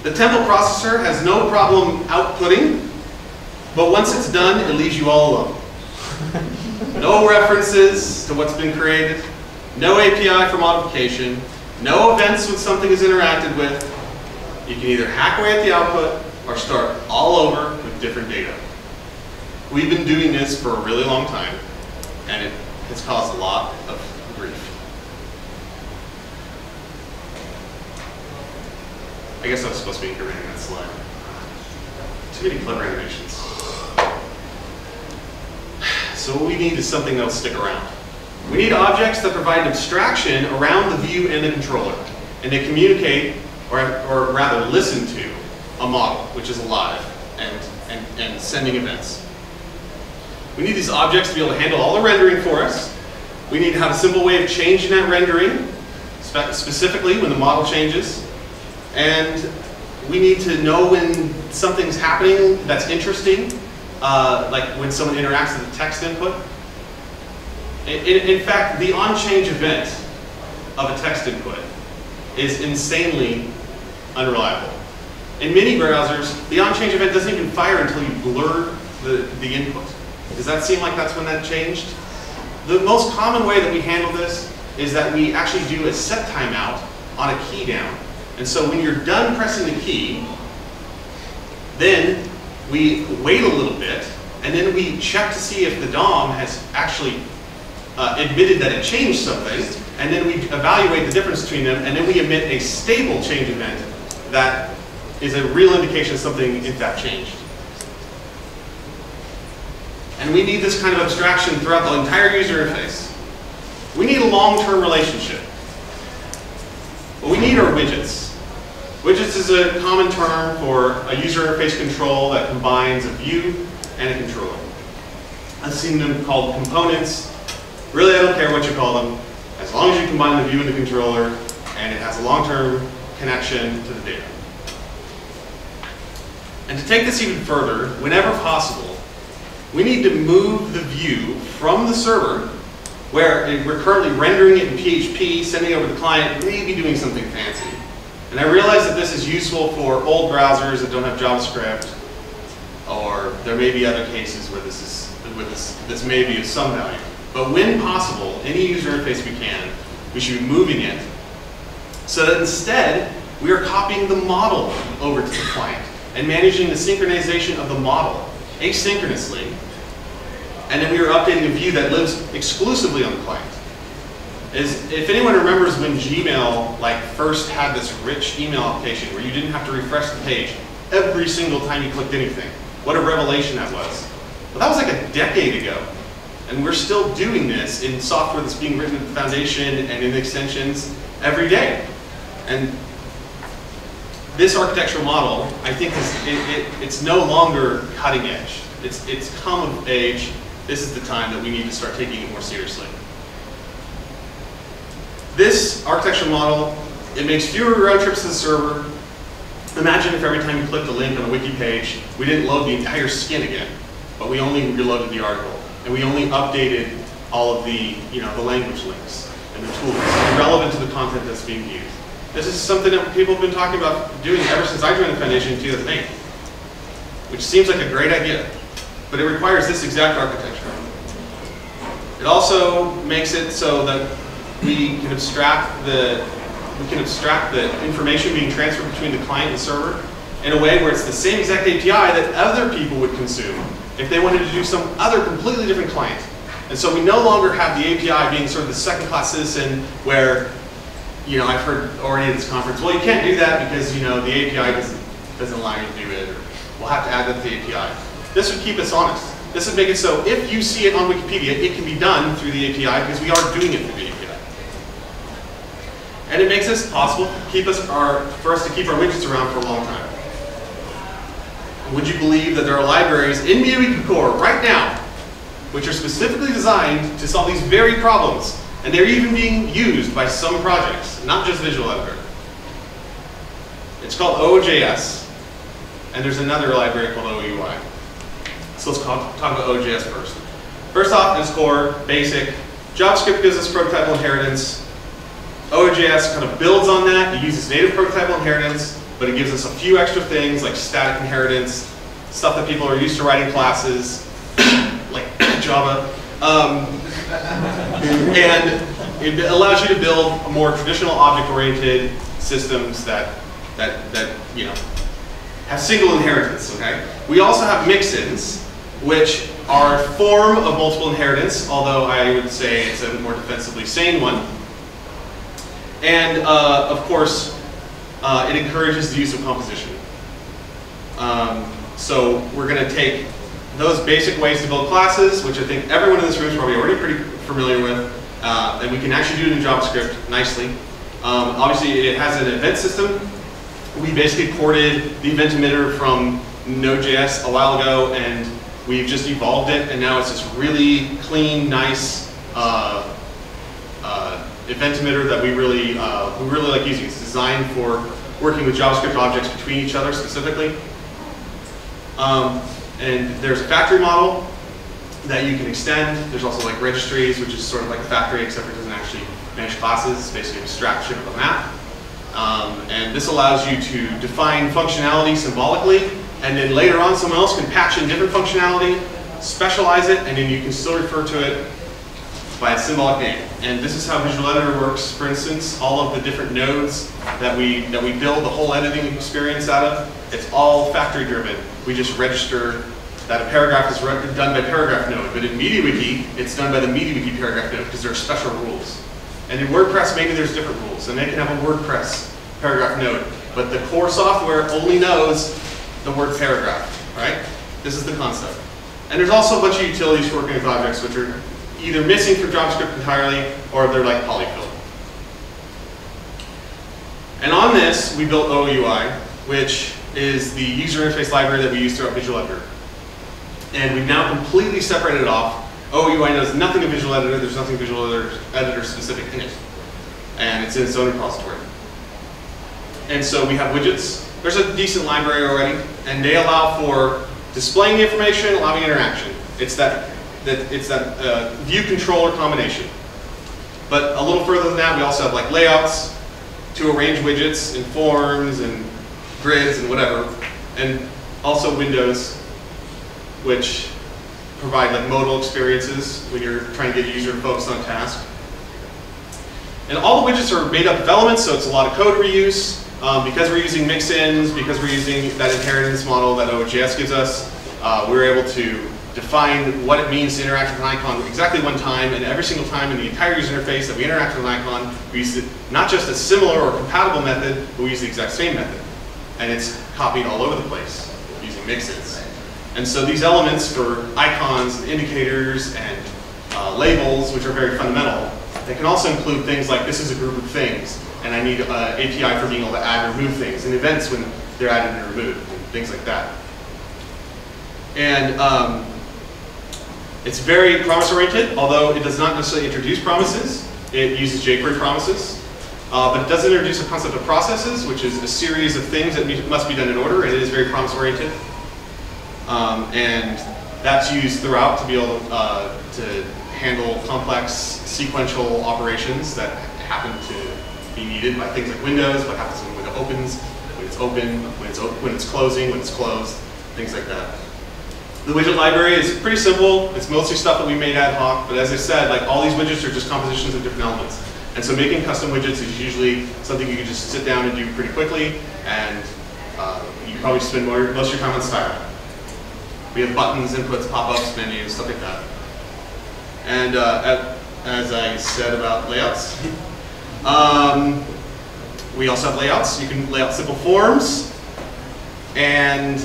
The template processor has no problem outputting, but once it's done, it leaves you all alone. No references to what's been created, no API for modification, no events when something is interacted with. You can either hack away at the output or start all over with different data. We've been doing this for a really long time, and it has caused a lot of grief. I guess I was supposed to be incrementing that slide. Too many clever animations. So what we need is something that'll stick around. We need objects that provide abstraction around the view and the controller, and they communicate, or rather listen to, a model, which is alive, and sending events. We need these objects to be able to handle all the rendering for us. We need to have a simple way of changing that rendering, specifically when the model changes. And we need to know when something's happening that's interesting, like when someone interacts with the text input. In fact, the on-change event of a text input is insanely unreliable. In many browsers, the on-change event doesn't even fire until you blur the input. Does that seem like that's when that changed? The most common way that we handle this is that we actually do a set timeout on a key down. And so when you're done pressing the key, then we wait a little bit, and then we check to see if the DOM has actually admitted that it changed something, and then we evaluate the difference between them, and then we emit a stable change event that is a real indication something in fact changed. And we need this kind of abstraction throughout the entire user interface. We need a long-term relationship. What we need are widgets. Widgets is a common term for a user interface control that combines a view and a controller. a synonym called components. Really, I don't care what you call them, as long as you combine the view and the controller, and it has a long-term connection to the data. And to take this even further, whenever possible, we need to move the view from the server, where we're currently rendering it in PHP, sending it over to the client, maybe doing something fancy. And I realize that this is useful for old browsers that don't have JavaScript, or there may be other cases where this may be of some value. But when possible, any user interface we can, we should be moving it, so that instead we are copying the model over to the client and managing the synchronization of the model asynchronously. And then we are updating a view that lives exclusively on the client. If anyone remembers when Gmail first had this rich email application where you didn't have to refresh the page every single time you clicked anything, what a revelation that was. Well, that was like a decade ago. And we're still doing this in software that's being written at the foundation and in extensions every day. And this architectural model, I think, it's no longer cutting edge. It's come of age. This is the time that we need to start taking it more seriously. This architectural model, it makes fewer round trips to the server. Imagine if every time you clicked a link on a wiki page, we didn't load the entire skin again, but we only reloaded the article, and we only updated all of the, the language links and the tools relevant to the content that's being used. This is something that people have been talking about doing ever since I joined the foundation in 2008, which seems like a great idea, but it requires this exact architecture. It also makes it so that we can abstract the information being transferred between the client and server in a way where it's the same exact API that other people would consume if they wanted to do some other completely different client. And so we no longer have the API being sort of the second-class citizen where, I've heard already at this conference, well, you can't do that because, the API doesn't allow you to do it, or we'll have to add that to the API. This would keep us honest. This would make it so if you see it on Wikipedia, it can be done through the API because we are doing it through the API. And it makes this possible to keep our widgets around for a long time. Would you believe that there are libraries in MediaWiki Core right now which are specifically designed to solve these very problems? And they're even being used by some projects, not just Visual Editor. It's called OOJS, and there's another library called OOUI. So let's talk about OOJS first. First off, in its core, basic. JavaScript gives us prototypal inheritance. OOJS kind of builds on that. It uses native prototypal inheritance, but it gives us a few extra things like static inheritance, stuff that people are used to writing classes, like Java. And it allows you to build more traditional object-oriented systems that have single inheritance. Okay. We also have mixins, which are a form of multiple inheritance, although I would say it's a more defensively sane one. And of course, it encourages the use of composition. So we're going to take those basic ways to build classes, which I think everyone in this room is probably already pretty familiar with, and we can actually do it in JavaScript nicely. Obviously, it has an event system. We basically ported the event emitter from Node.js a while ago, and we've just evolved it, and now it's this really clean, nice event emitter that we really like using. It's designed for working with JavaScript objects between each other specifically. And there's a factory model that you can extend. There's also like registries, which is sort of like a factory, except it doesn't actually manage classes. It's basically an abstraction of a map. And this allows you to define functionality symbolically, and then later on someone else can patch in different functionality, specialize it, and then you can still refer to it by a symbolic name. And this is how Visual Editor works. For instance, all of the different nodes that we build the whole editing experience out of, it's all factory driven. We just register that a paragraph is done by paragraph node, but in MediaWiki, it's done by the MediaWiki paragraph node because there are special rules. And in WordPress, maybe there's different rules, and they can have a WordPress paragraph node, but the core software only knows the word paragraph, right? This is the concept. And there's also a bunch of utilities for working with objects, which are either missing from JavaScript entirely, or they're like polyfill. And on this, we built OOUI, which is the user interface library that we use throughout Visual Editor. and we've now completely separated off. OOUI knows nothing of Visual Editor. There's nothing Visual Editor specific in it, and it's in its own repository. And so we have widgets. There's a decent library already, and they allow for displaying the information, allowing interaction. It's that view controller combination. But a little further than that, we also have like layouts to arrange widgets and forms and grids and whatever, and also windows, which provide like modal experiences when you're trying to get a user to focus on a task. And all the widgets are made up of elements, so it's a lot of code reuse. Because we're using mixins, because we're using that inheritance model that OOJS gives us, we're able to define what it means to interact with an icon exactly one time, and every single time in the entire user interface that we interact with an icon, we use not just a similar or compatible method, but we use the exact same method. And it's copied all over the place using mixins. And so these elements for icons, and indicators, and labels, which are very fundamental, they can also include things like this is a group of things, and I need an API for being able to add and remove things, and events when they're added and removed, and things like that. And it's very promise-oriented, although it does not necessarily introduce promises. It uses jQuery promises. But it does introduce a concept of processes, which is a series of things that must be done in order, and it is very promise-oriented. And that's used throughout to be able to handle complex sequential operations that happen to be needed by things like Windows, what happens when Windows opens, when it's open, when it's closing, when it's closed, things like that. The widget library is pretty simple. It's mostly stuff that we made ad hoc, but as I said, like all these widgets are just compositions of different elements. And so making custom widgets is usually something you can just sit down and do pretty quickly, and you probably spend most of your time on style. We have buttons, inputs, pop-ups, menus, stuff like that. And as I said about layouts, we also have layouts. You can lay out simple forms, and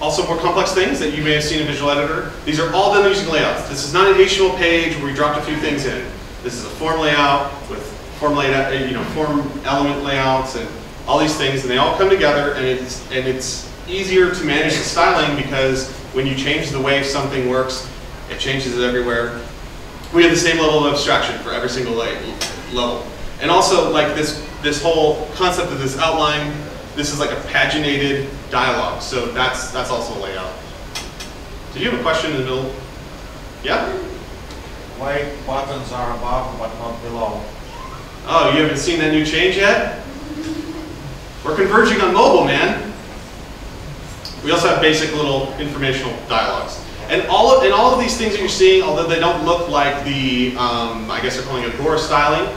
also more complex things that you may have seen in Visual Editor. These are all done using layouts. This is not an HTML page where we dropped a few things in. This is a form layout with form layout, form element layouts and all these things, and they all come together, and it's easier to manage the styling because when you change the way something works, it changes it everywhere. We have the same level of abstraction for every single level. And also like this whole concept of this outline, this is like a paginated dialogue, so that's also a layout. Did you have a question in the middle? Yeah? Why buttons are above but not below? Oh, you haven't seen that new change yet? We're converging on mobile, man. We also have basic little informational dialogues. And all of these things that you're seeing, although they don't look like the, I guess they're calling it Agora styling,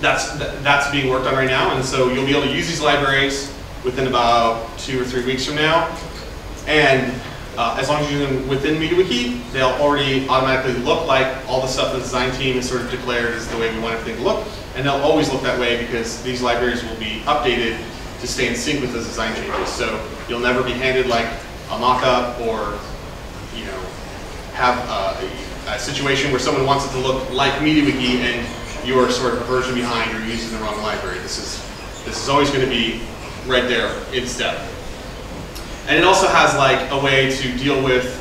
that's being worked on right now, and so you'll be able to use these libraries within about 2 or 3 weeks from now. And as long as you're using them within MediaWiki, they'll already automatically look like all the stuff the design team has sort of declared is the way we want everything to look. And they'll always look that way because these libraries will be updated to stay in sync with those design changes. So you'll never be handed like a mock-up or have a situation where someone wants it to look like MediaWiki and you are sort of a version behind or using the wrong library. This is always going to be right there in step. And it also has like a way to deal with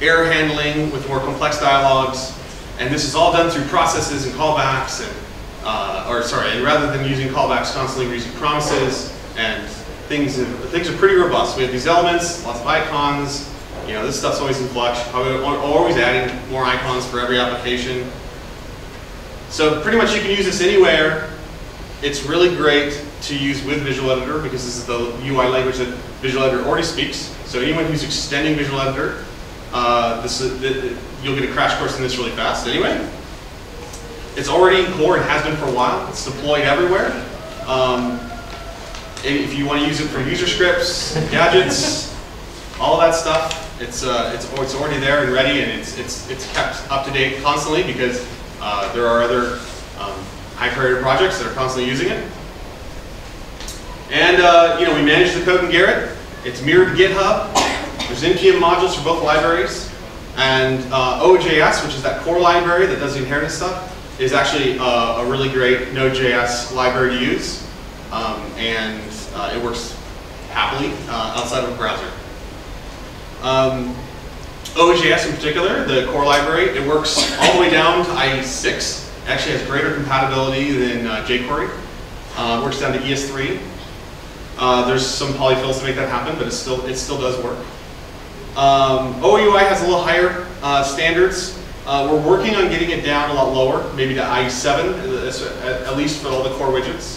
error handling with more complex dialogues. And this is all done through processes and callbacks, and rather than using callbacks constantly, we're using promises, and things are pretty robust. We have these elements, lots of icons. This stuff's always in flux. Probably always adding more icons for every application. So pretty much you can use this anywhere. It's really great to use with Visual Editor because this is the UI language that Visual Editor already speaks. So anyone who's extending Visual Editor, you'll get a crash course in this really fast anyway. It's already in core and has been for a while. It's deployed everywhere. If you want to use it for user scripts, gadgets, all that stuff, it's already there and ready, and it's kept up to date constantly because there are other high-priority projects that are constantly using it. And we manage the code in Garrett. It's mirrored to GitHub. There's NPM modules for both libraries, and OOJS, which is that core library that does the inheritance stuff, is actually a really great Node.js library to use. It works happily outside of a browser. OOJS in particular, the core library, it works all the way down to IE6. Actually has greater compatibility than jQuery. Works down to ES3. There's some polyfills to make that happen, but it still does work. OOUI has a little higher standards. We're working on getting it down a lot lower, maybe to IE7, at least for all the core widgets.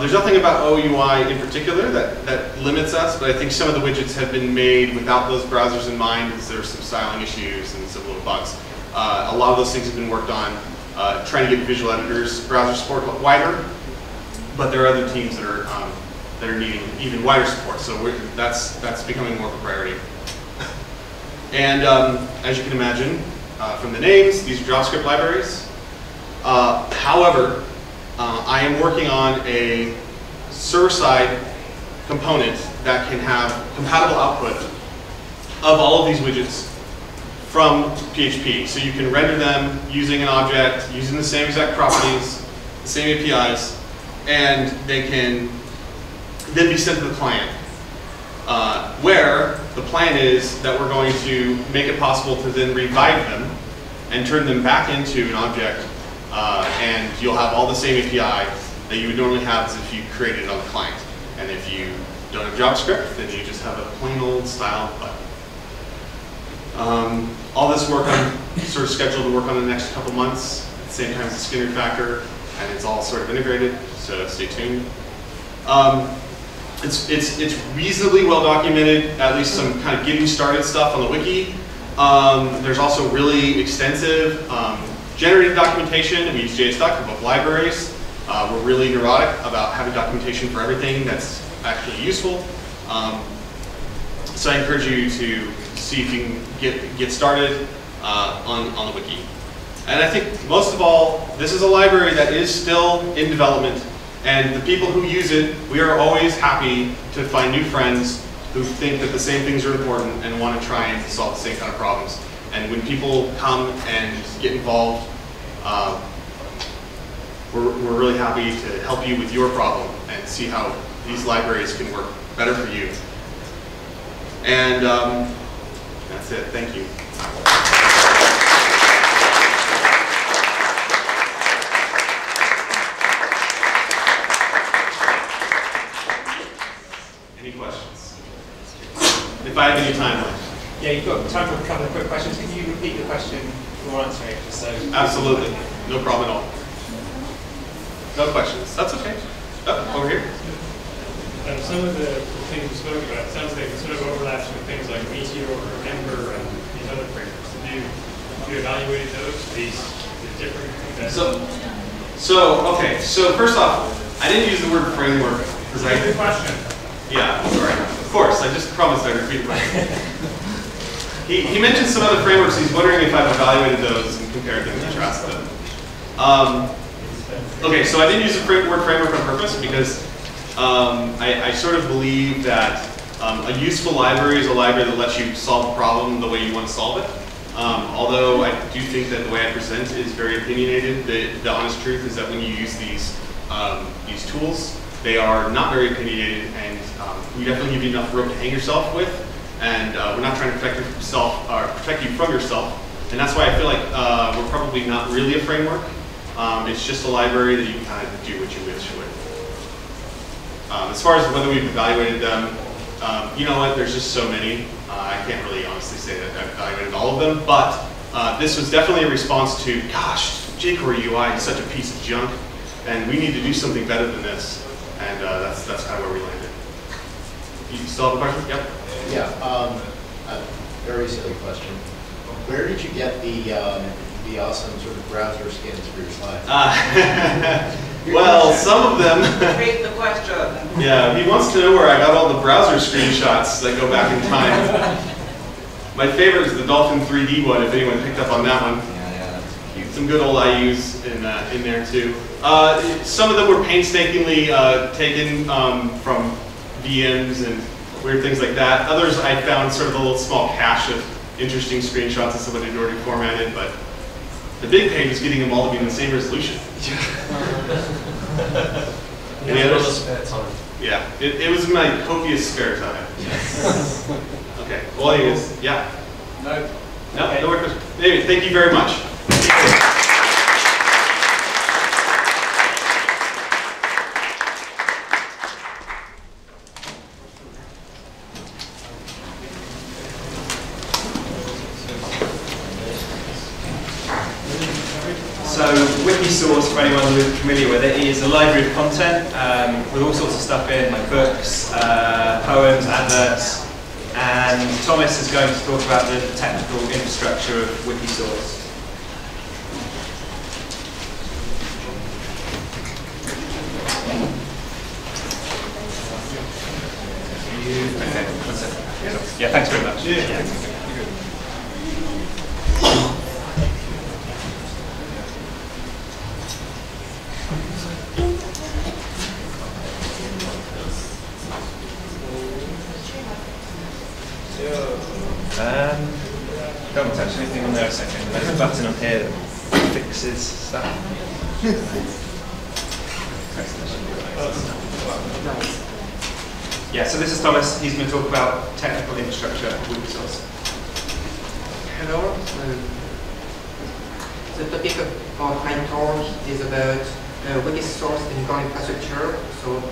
There's nothing about OUI in particular that limits us, but I think some of the widgets have been made without those browsers in mind because there's some styling issues and some little bugs. A lot of those things have been worked on, trying to get visual editors browser support wider, but there are other teams that are needing even wider support, so that's becoming more of a priority. And as you can imagine from the names, these are JavaScript libraries. However, I am working on a server-side component that can have compatible output of all of these widgets from PHP. So you can render them using an object, using the same exact properties, the same APIs, and they can then be sent to the client. Where the plan is that we're going to make it possible to then revive them and turn them back into an object. And you'll have all the same API that you would normally have as if you created it on the client. And if you don't have JavaScript, then you just have a plain old style button. All this work I'm sort of scheduled to work on in the next couple months, at the same time as the Skinner factor, and it's all sort of integrated, so stay tuned. It's reasonably well documented, at least some kind of getting started stuff on the wiki. There's also really extensive generated documentation. We use JSDoc for both libraries. We're really neurotic about having documentation for everything that's actually useful. So I encourage you to see if you can get started on the wiki. And I think most of all, this is a library that is still in development, and the people who use it, we are always happy to find new friends who think that the same things are important and want to try and solve the same kind of problems. And when people come and get involved, we're really happy to help you with your problem and see how these libraries can work better for you. And that's it. Thank you. Any questions? If I have any time left. Yeah, you've got time for a couple of quick questions. Can you repeat the question before answering it? Just so absolutely. No problem at all. No questions. That's okay. Oh, over here. Some of the things you spoke about, it sounds like it sort of overlaps with things like Meteor or Ember and these other frameworks. Have you evaluated those, these different things? Okay. So first off, I didn't use the word framework. Because I did question. Yeah, sorry. Of course, I just promised I'd repeat it. He mentioned some other frameworks. He's wondering if I've evaluated those and compared them and contrasted them. Okay, so I didn't use the word framework on purpose because I sort of believe that a useful library is a library that lets you solve a problem the way you want to solve it. Although I do think that the way I present is very opinionated. The honest truth is that when you use these tools, they are not very opinionated, and we definitely give you enough rope to hang yourself with. And we're not trying to protect you from yourself. And that's why I feel like we're probably not really a framework. It's just a library that you can kind of do what you wish with. As far as whether we've evaluated them, you know what, there's just so many. I can't really honestly say that I've evaluated all of them, but this was definitely a response to, gosh, jQuery UI is such a piece of junk, and we need to do something better than this. And that's kind of where we landed. You still have a question? Yep. Yeah, a very silly question. Where did you get the awesome sort of browser skins for your slides? Well, some of them. Repeat the question. Yeah, he wants to know where I got all the browser screenshots that go back in time. My favorite is the Dolphin 3D one. If anyone picked up on that one. Yeah, that's cute. Some good old IUs in there too. Some of them were painstakingly taken from VMs and weird things like that. Others I found sort of a little small cache of interesting screenshots that somebody had already formatted, but the big pain is getting them all to be in the same resolution. Any others? Yeah, it was my copious spare time. Yes. Okay. Well, anyways, yeah. No. No. Okay. No more questions. Anyway, thank you very much. Wikisource, for anyone who is familiar with it, is a library of content with all sorts of stuff in, like books, poems, adverts, and Thomas is going to talk about the technical infrastructure of Wikisource. Okay, that's it. Yeah, thanks very much. Yeah. Don't touch anything on there a second. There's a button up here that fixes stuff. Yeah, so this is Thomas. He's going to talk about technical infrastructure at Wikisource. Hello. The topic of my talk is about Wikisource technical infrastructure. So,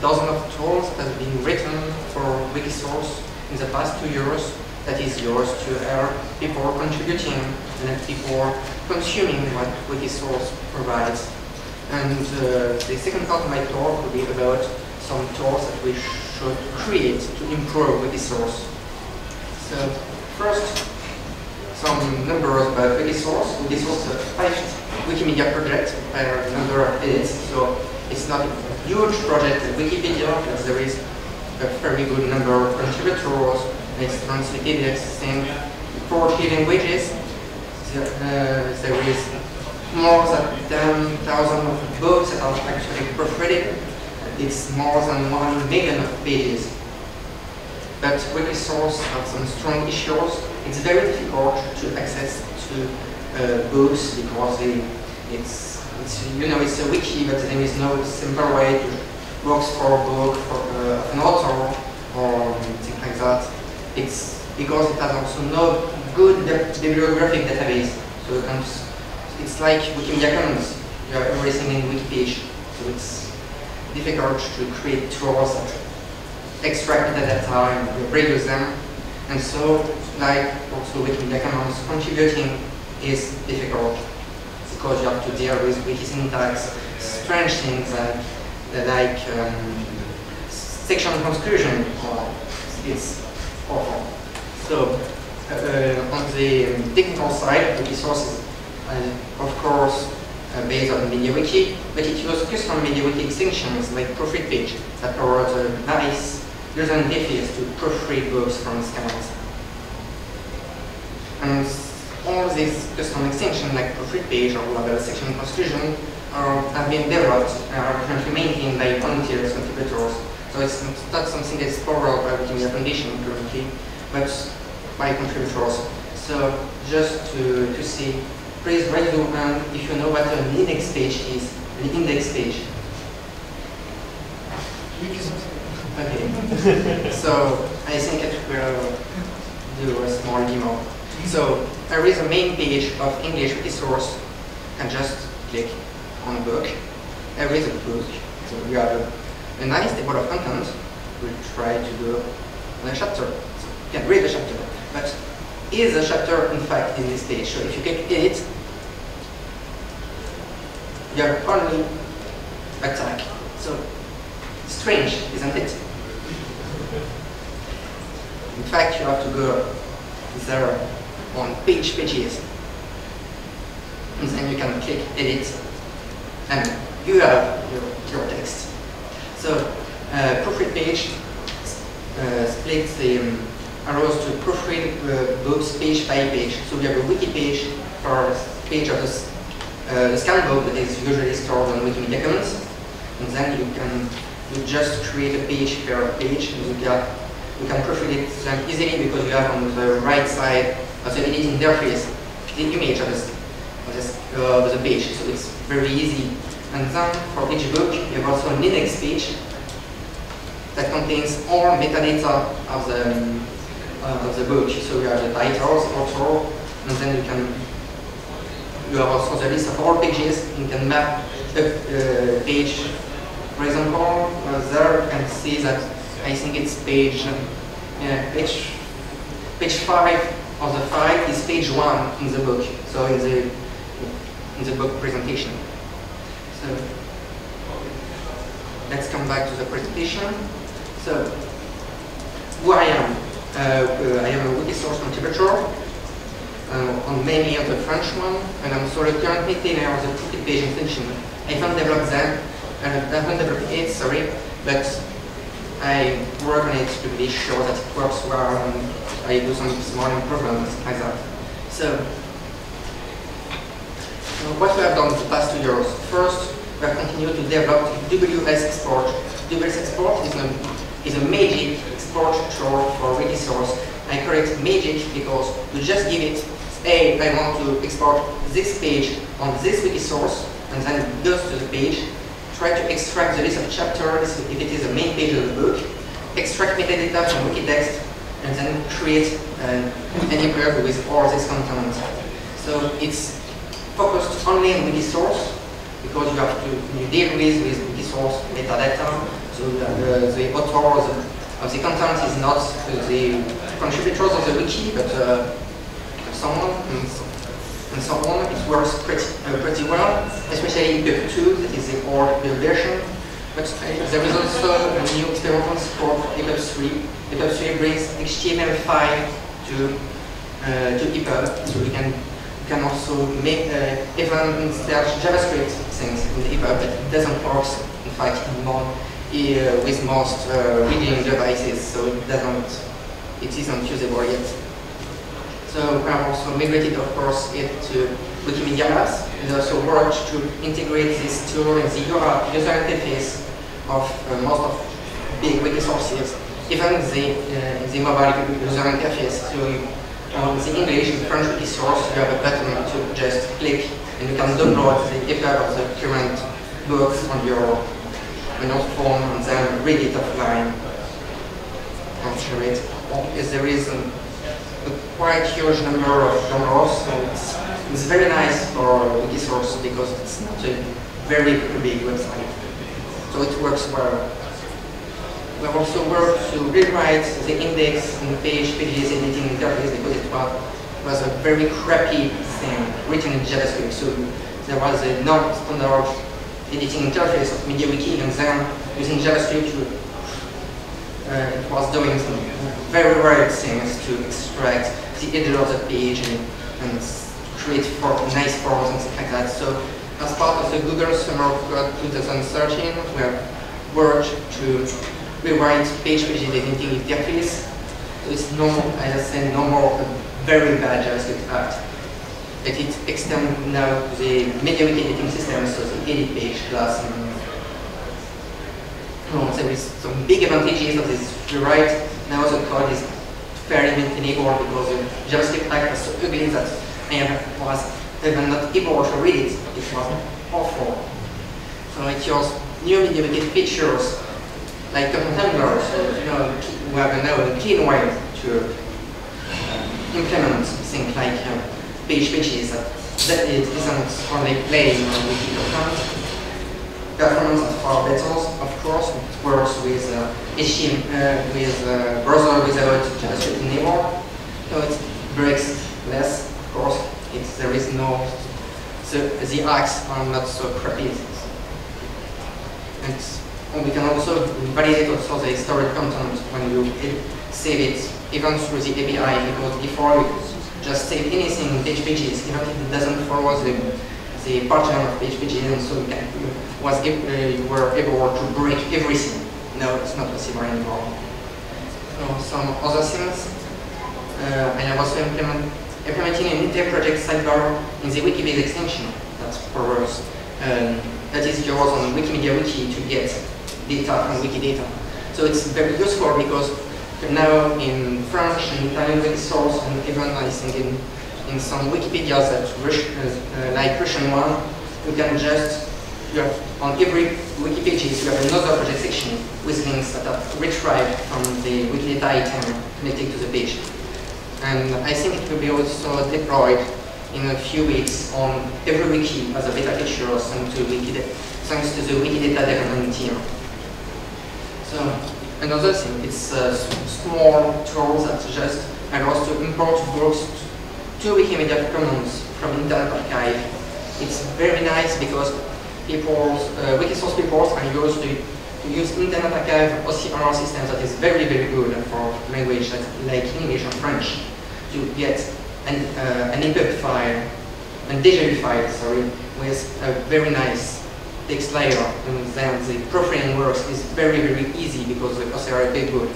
dozens of tools that have been written for Wikisource in the past 2 years, that is yours to help people contributing and people consuming what Wikisource provides. And the second part of my talk will be about some tools that we should create to improve Wikisource. So first, some numbers about Wikisource. Wikisource is a Wikimedia project by a number of edits. So it's not a huge project like Wikipedia, but there is a very good number of contributors. It's translated in 40 languages. There is more than 10,000 of books that are actually proofreaded. It's more than 1 million of pages. But Wikisource has some strong issues. It's very difficult to access to books because it's a wiki, but there is no simple way to look for a book for an author or things like that. It's because it has also no good bibliographic database, so it's like Wikimedia Commons. You have everything in Wikipage, so it's difficult to create tools that extract the data and reuse them. And so, like also Wikimedia Commons, contributing is difficult because you have to deal with wiki syntax, strange things like section conclusion. So, on the technical side, Wikisource is, of course, based on MediaWiki, but it uses custom MediaWiki extensions like proofread page that provides a nice user interface to proofread books from scanners. And all these custom extensions like proofread page or label section conclusion have been developed and are currently maintained by volunteer contributors. So it's not something that's powered by Wikimedia Foundation currently, but by contributors. So just to see, please raise your hand if you know what an index page is. An index page. Okay. So I think it will do a small demo. So there is a main page of English Wikisource, and just click on book. There is a book. So we have a nice table of contents. We'll try to do a chapter. So you can read the chapter, but is a chapter in fact in this page? So if you click edit, you have only a tag. So strange, isn't it? In fact, you have to go there on pages, and then you can click edit, and you have your text. So, proofread page splits the arrows to proofread books page by page. So we have a wiki page or page of the scan book that is usually stored on Wikimedia Commons, and then you just create a page per page, and you can proofread it then easily because you have on the right side of the editing interface the image of the page, so it's very easy. And then for each book, you have also an index page that contains all metadata of the of the book. So you have the titles, also, and then you can, you have also the list of all pages. You can map the page. For example, there you can see that I think it's page 5 of the file is page 1 in the book. So in the book presentation. So let's come back to the presentation. So who I am? I am a Wikisource contributor on many of the French one, and I'm sort of current maintainer of the proofread page extension. I haven't developed them, but I work on it to be sure that it works well, and I do some small improvements like that. So what we have done the past 2 years. First, we have continued to develop WS export. WS export is a magic export tool for Wikisource. I call it magic because you just give it, hey, I want to export this page on this Wikisource, and then it goes to the page, try to extract the list of chapters if it is the main page of the book, extract metadata from Wikitext, and then create any curve with all this content. So it's focused only on Wikisource, because you have to deal with Wikisource metadata, so the authors of the content is not the contributors of the wiki, but someone and so on. It works pretty well, especially the 2, that is the old version. But there is also a new experimental support for EPUB 3. EPUB 3 brings HTML5 to EPUB, so we can also make even search JavaScript things in EPUB, but it doesn't work in fact with most reading devices, so it isn't usable yet. So we have also migrated, of course, it to Wikimedia Labs. We also worked to integrate this tool in the user interface of most of big wiki sources, even the mobile user interface. So, on the English and French Wikisource, you have a button to just click, and you can download the EPUB of the current books on your phone, and then read it offline and share it. Yes, there is a quite huge number of downloads, so it's very nice for Wikisource because it's not a very big website, so it works well. We have also worked to rewrite the index and pages editing interface because it was a very crappy thing written in JavaScript. So there was a non-standard editing interface of MediaWiki, and then using JavaScript, it was doing some very weird things to extract the header of the page and create nice forms and stuff like that. So as part of the Google Summer of 2013, we have worked to rewrite page editing interface. So it's no more, as I said, no more a very bad JavaScript app. But it extends now the MediaWiki editing system, so the edit page class. There is some big advantages of this rewrite. Now the code is fairly maintainable because the JavaScript app was so ugly that I was even not able to read it. It was awful. So it uses new MediaWiki features, like a handler, so we have now a clean way to implement things like pages that it isn't only playing on wiki content. Performance is far better, of course. It works with browser without JavaScript enabled, so it breaks less. Of course, there is no the hacks are not so crappy. And we can also validate also the historic content when you save it, even through the API, because before you just save anything in pages, even if it doesn't follow the pattern of pages, and so you were able to break everything. No, it's not possible anymore. So some other things. I am also implementing an inter-project sidebar in the Wikibase extension that powers that is yours on WikimediaWiki to get data from Wikidata. So it's very useful because now in French and Italian Wikisource, and even I think in some Wikipedias that like Russian one, you can just on every wiki page you have another project section with links that are retrieved from the Wikidata item connected to the page. And I think it will be also deployed in a few weeks on every wiki as a beta feature thanks to the Wikidata development team. So another thing, it's a small tool that just allows to import works to Wikimedia Commons from Internet Archive. It's very nice because Wikisource reports are used to use Internet Archive OCR system that is very, very good for language like English and French to get an EPUB file, an DJU file, sorry, with a very nice text layer, and then the proofreading works is very, very easy because the OCR is very good.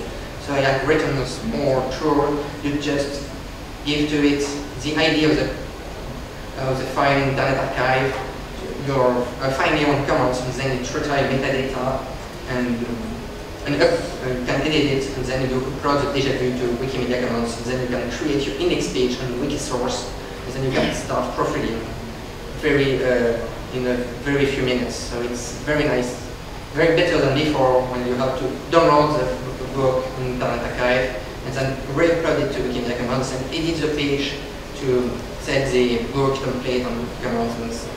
So I have written a small tool. You just give to it the idea of the file in Internet Archive, your file name and comments, and then it retrieves metadata and you can edit it, and then you upload the DJU to Wikimedia Commons, and then you can create your index page on Wikisource, and then you can start proofreading in a very few minutes. So it's very nice, very better than before when you have to download the book in Internet Archive and then re-upload it to Wikimedia Commons and edit the page to set the book template on Commons and so on.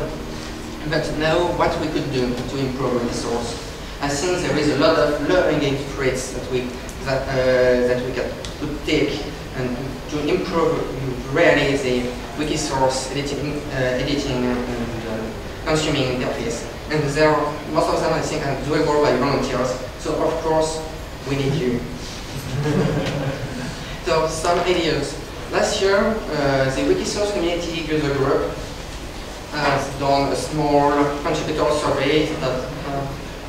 So, but now what we could do to improve Wikisource? I think there is a lot of low-hanging fruits that we can take and to improve really the Wikisource editing and consuming interface. And there are, most of them I think are doable by volunteers, so of course we need you. So some ideas. Last year, the Wikisource community user group has done a small contributor survey that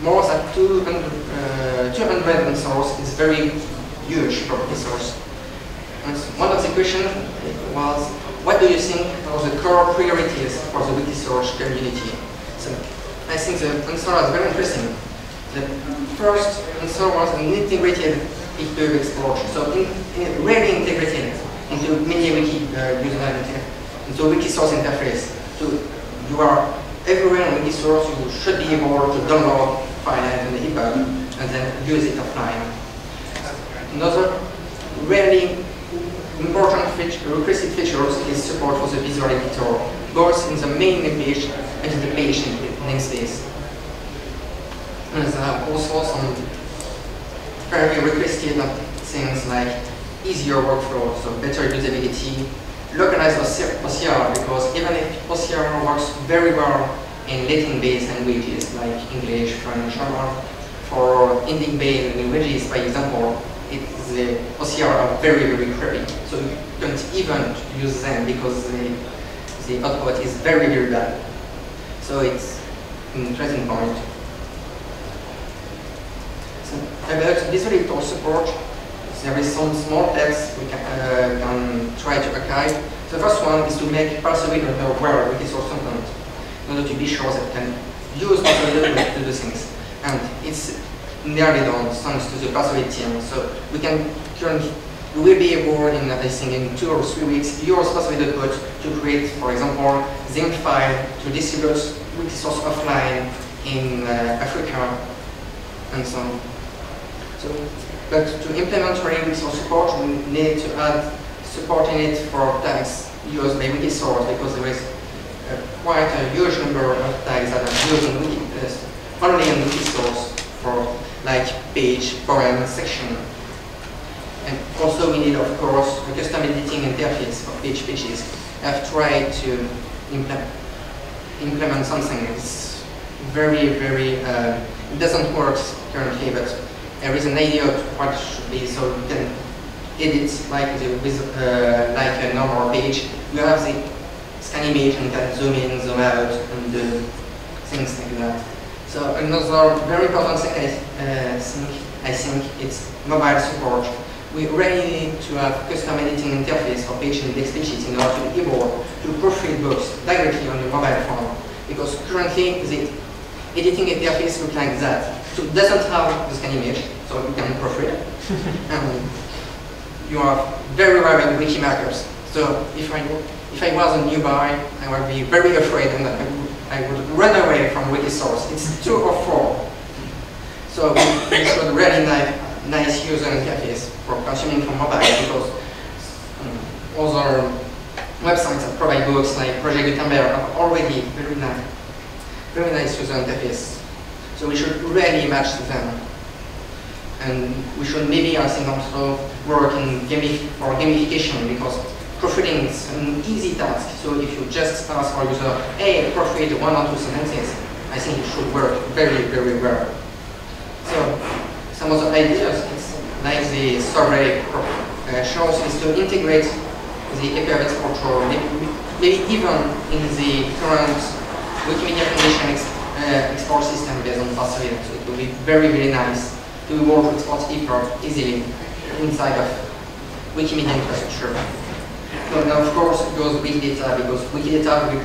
more than 200 answers is very huge for Wikisource. And one of the questions was, what do you think are the core priorities for the Wikisource community? So I think the answer is very interesting. The first answer was an integrated EPUB exploration, so really integrated into MediaWiki usability, into Wikisource interface. So you are everywhere on Wikisource, you should be able to download files in the EPUB and then use it offline. Another really important requested features is support for the Visual Editor, both in the main page and in the page namespace. And there are also some very requested things like easier workflow, so better usability, localized OCR, because even if OCR works very well in Latin-based languages like English, French, German, for Indic-based languages, by example, the OCR are very, very crappy, so you don't even use them because the output is very, very bad. So it's an interesting point. So about Visual Editor support, there is some small text we can try to archive. The first one is to make parser window aware of Wikisource content in order to be sure that you can use parser window to do things. And it's nearly done thanks to the PubMed team. So we can currently, we will be able in, I think, in 2 or 3 weeks, use PubMed output to create, for example, zinc file to distribute Wikisource offline in Africa and so on. So, but to implement Wikisource support, we need to add support in it for tags used by Wikisource, because there is quite a huge number of tags that are used in only in Wikisource for like page, poem, section. And also we need, of course, a custom editing interface for pages. I've tried to implement something. It's very, very, it doesn't work currently, but there is an idea of what it should be, so you can edit like a normal page. You have the scan image and can zoom in, zoom out, and things like that. So another very important thing I think it's mobile support. We really need to have custom editing interface for page index pages in order to be able to proofread books directly on your mobile phone. Because currently the editing interface looks like that. So it doesn't have the scan image, so you can proofread it. You are very aware of wiki markups. So if I was a newbie, I would be very afraid and I I would run away from Wikisource. It's 2 or 4. So we've got really nice user interface for consuming from mobile, because other websites that provide books like Project Gutenberg are already very nice user interface. So we should really match them. And we should maybe, I think, also work in gamification, because proofreading is an easy task. So if you just ask our user, hey, proofread 1 or 2 sentences, I think it should work very, very well. So some of the ideas, it's like the survey shows, is to integrate the API control, maybe even in the current Wikimedia Foundation export system based on PLOS. So it will be very, very nice to work with export easily inside of Wikimedia infrastructure. And of course, it goes Wikidata, because Wikidata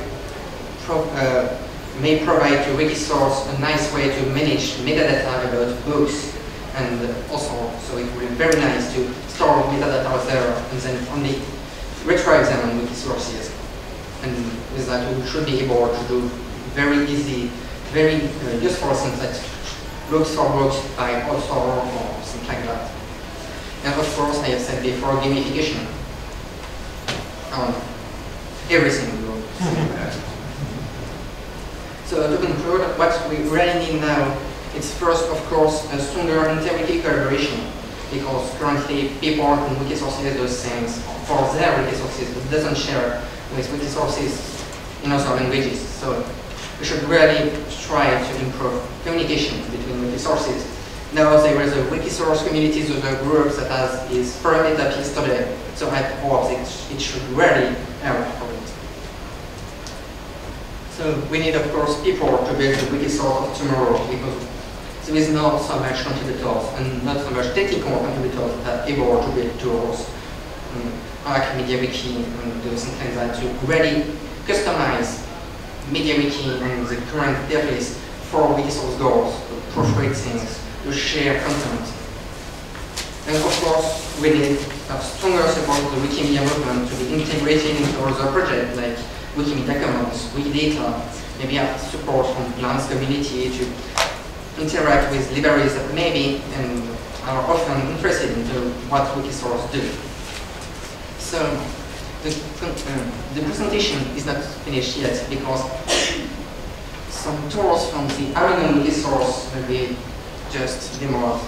may provide to Wikisource a nice way to manage metadata about books and also, so it will be very nice to store metadata there and then only retrieve them on Wikisources. And with that, we should be able to do very easy, very useful things that looks for books by author or something like that. And of course, I have said before, gamification. Everything will work. So to conclude, what we really need now is first, of course, a stronger interwiki collaboration, because currently people in Wikisources do things for their Wikisources, but doesn't share with Wikisources in other languages. So we should really try to improve communication between Wikisources. Now there is a Wikisource community, so the group that has is parameter piece today. So I hope it should really help for it. So we need, of course, people to build the Wikisource of tomorrow, because there is not so much contributors and not so much technical contributors that able to build tools like MediaWiki and do something like that to really customize MediaWiki and the current interface for Wikisource goals, to proofread things, to share content. And of course, we need a stronger support of the Wikimedia movement to be integrated into other projects like Wikimedia Commons, Wikidata, maybe have support from Glance community to interact with libraries that maybe and are often interested into what Wikisource do. So the presentation is not finished yet, because some tools from the Arena Wikisource will be just demo.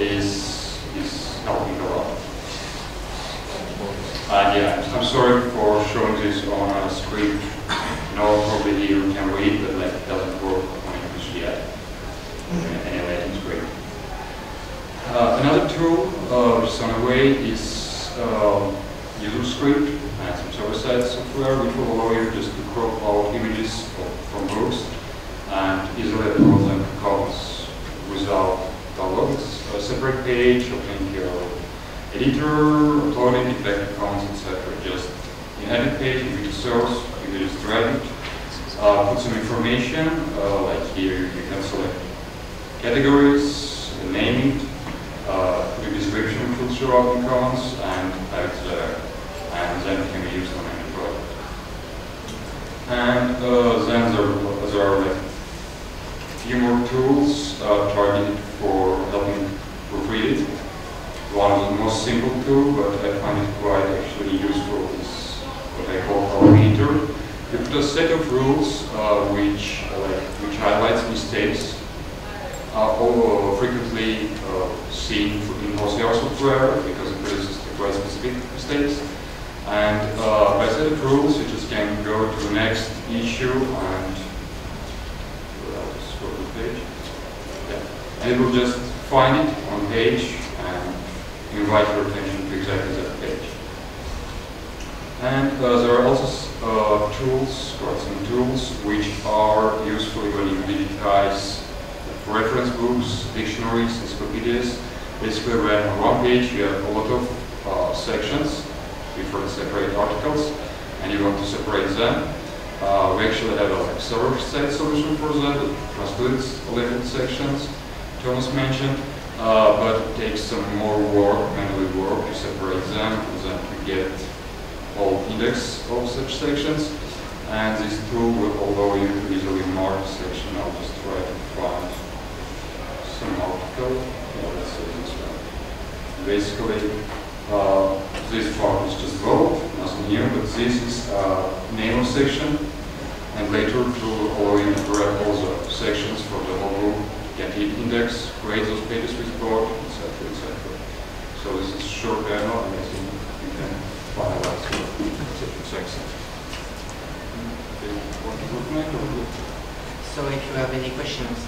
is helping a lot. Yeah, I'm sorry for showing this on a screen. No, probably you can read, but like it doesn't work on English yet. Anyway, it's great. Another tool, on the way, is UserScript and some server-side software, which will allow you just to crop out images from books and easily upload them to Commons without downloads. A separate page, opening your editor, uploading it back to Commons, etc. Just in edit page, in Wikisource, you can just drag it, put some information, like here you can select categories, name it, the description includes your own Commons, and types there, and then it can be used on any product. And then there are like a few more tools targeted for helping proofread it. One of the most simple tool, but I find it quite actually useful, is what I call our editor. You put a set of rules which highlights mistakes all frequently seen in OCR software because it produces quite specific mistakes. And by set of rules, you just can go to the next issue and scroll the page. Yeah. And it will just find it on page and invite your attention to exactly that page. And there are also tools, quite some tools, which are useful when you digitize reference books, dictionaries, encyclopedias. Basically, when on one page you have a lot of sections, different separate articles, and you want to separate them. We actually have a server-side solution for that, that translates all different sections Thomas mentioned. But it takes some more work, manual work, to separate them, and then to get all index of such sections. And this tool will allow you to easily mark the section. I'll just try to find some article. Yeah, let's see this one. Basically, this part is just bold, nothing new, but this is name of section. And later, to allow you to grab all the sections for the whole group, get the index, create those pages with board, etc., etc. So this is a short demo, and I think you can finalize the section. So if you have any questions.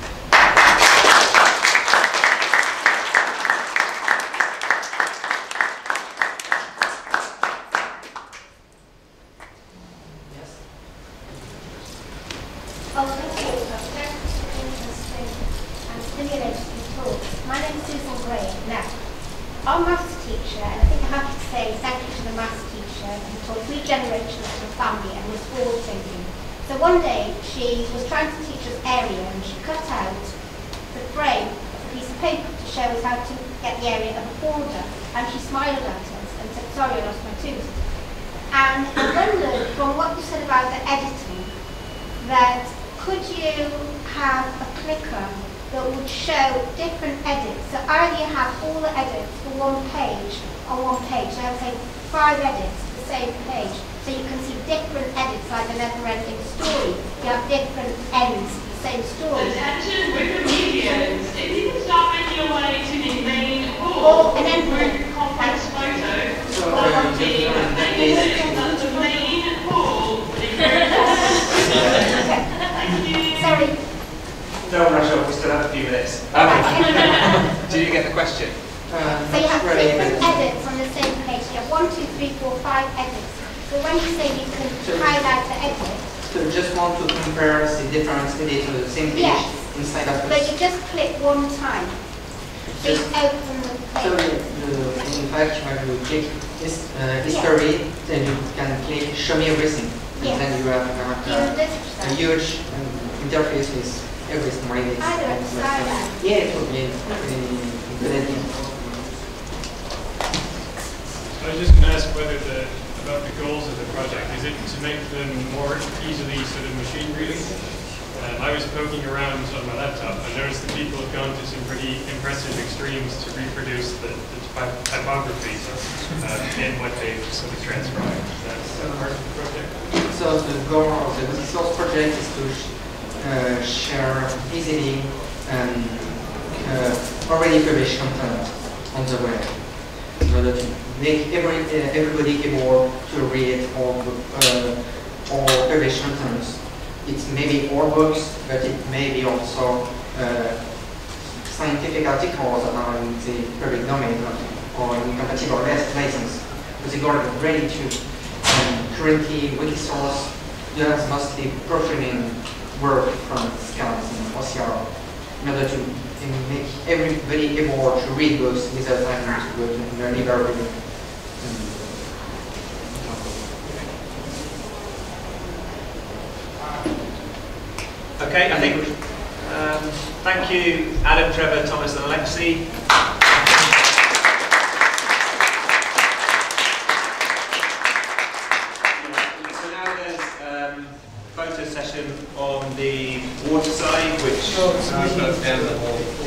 already published content on the web in order to make everybody able to read or publish content. It may be all books, but it may be also scientific articles that are in the public domain or in compatible license. But they are ready to currently Wikisource does mostly proofreading work from scans and OCR in order to make everybody able to read books without having to go to the library. Okay, I think thank you, Adam, Trevor, Thomas, and Alexi. So now there's a photo session on the water side, which goes down the hall.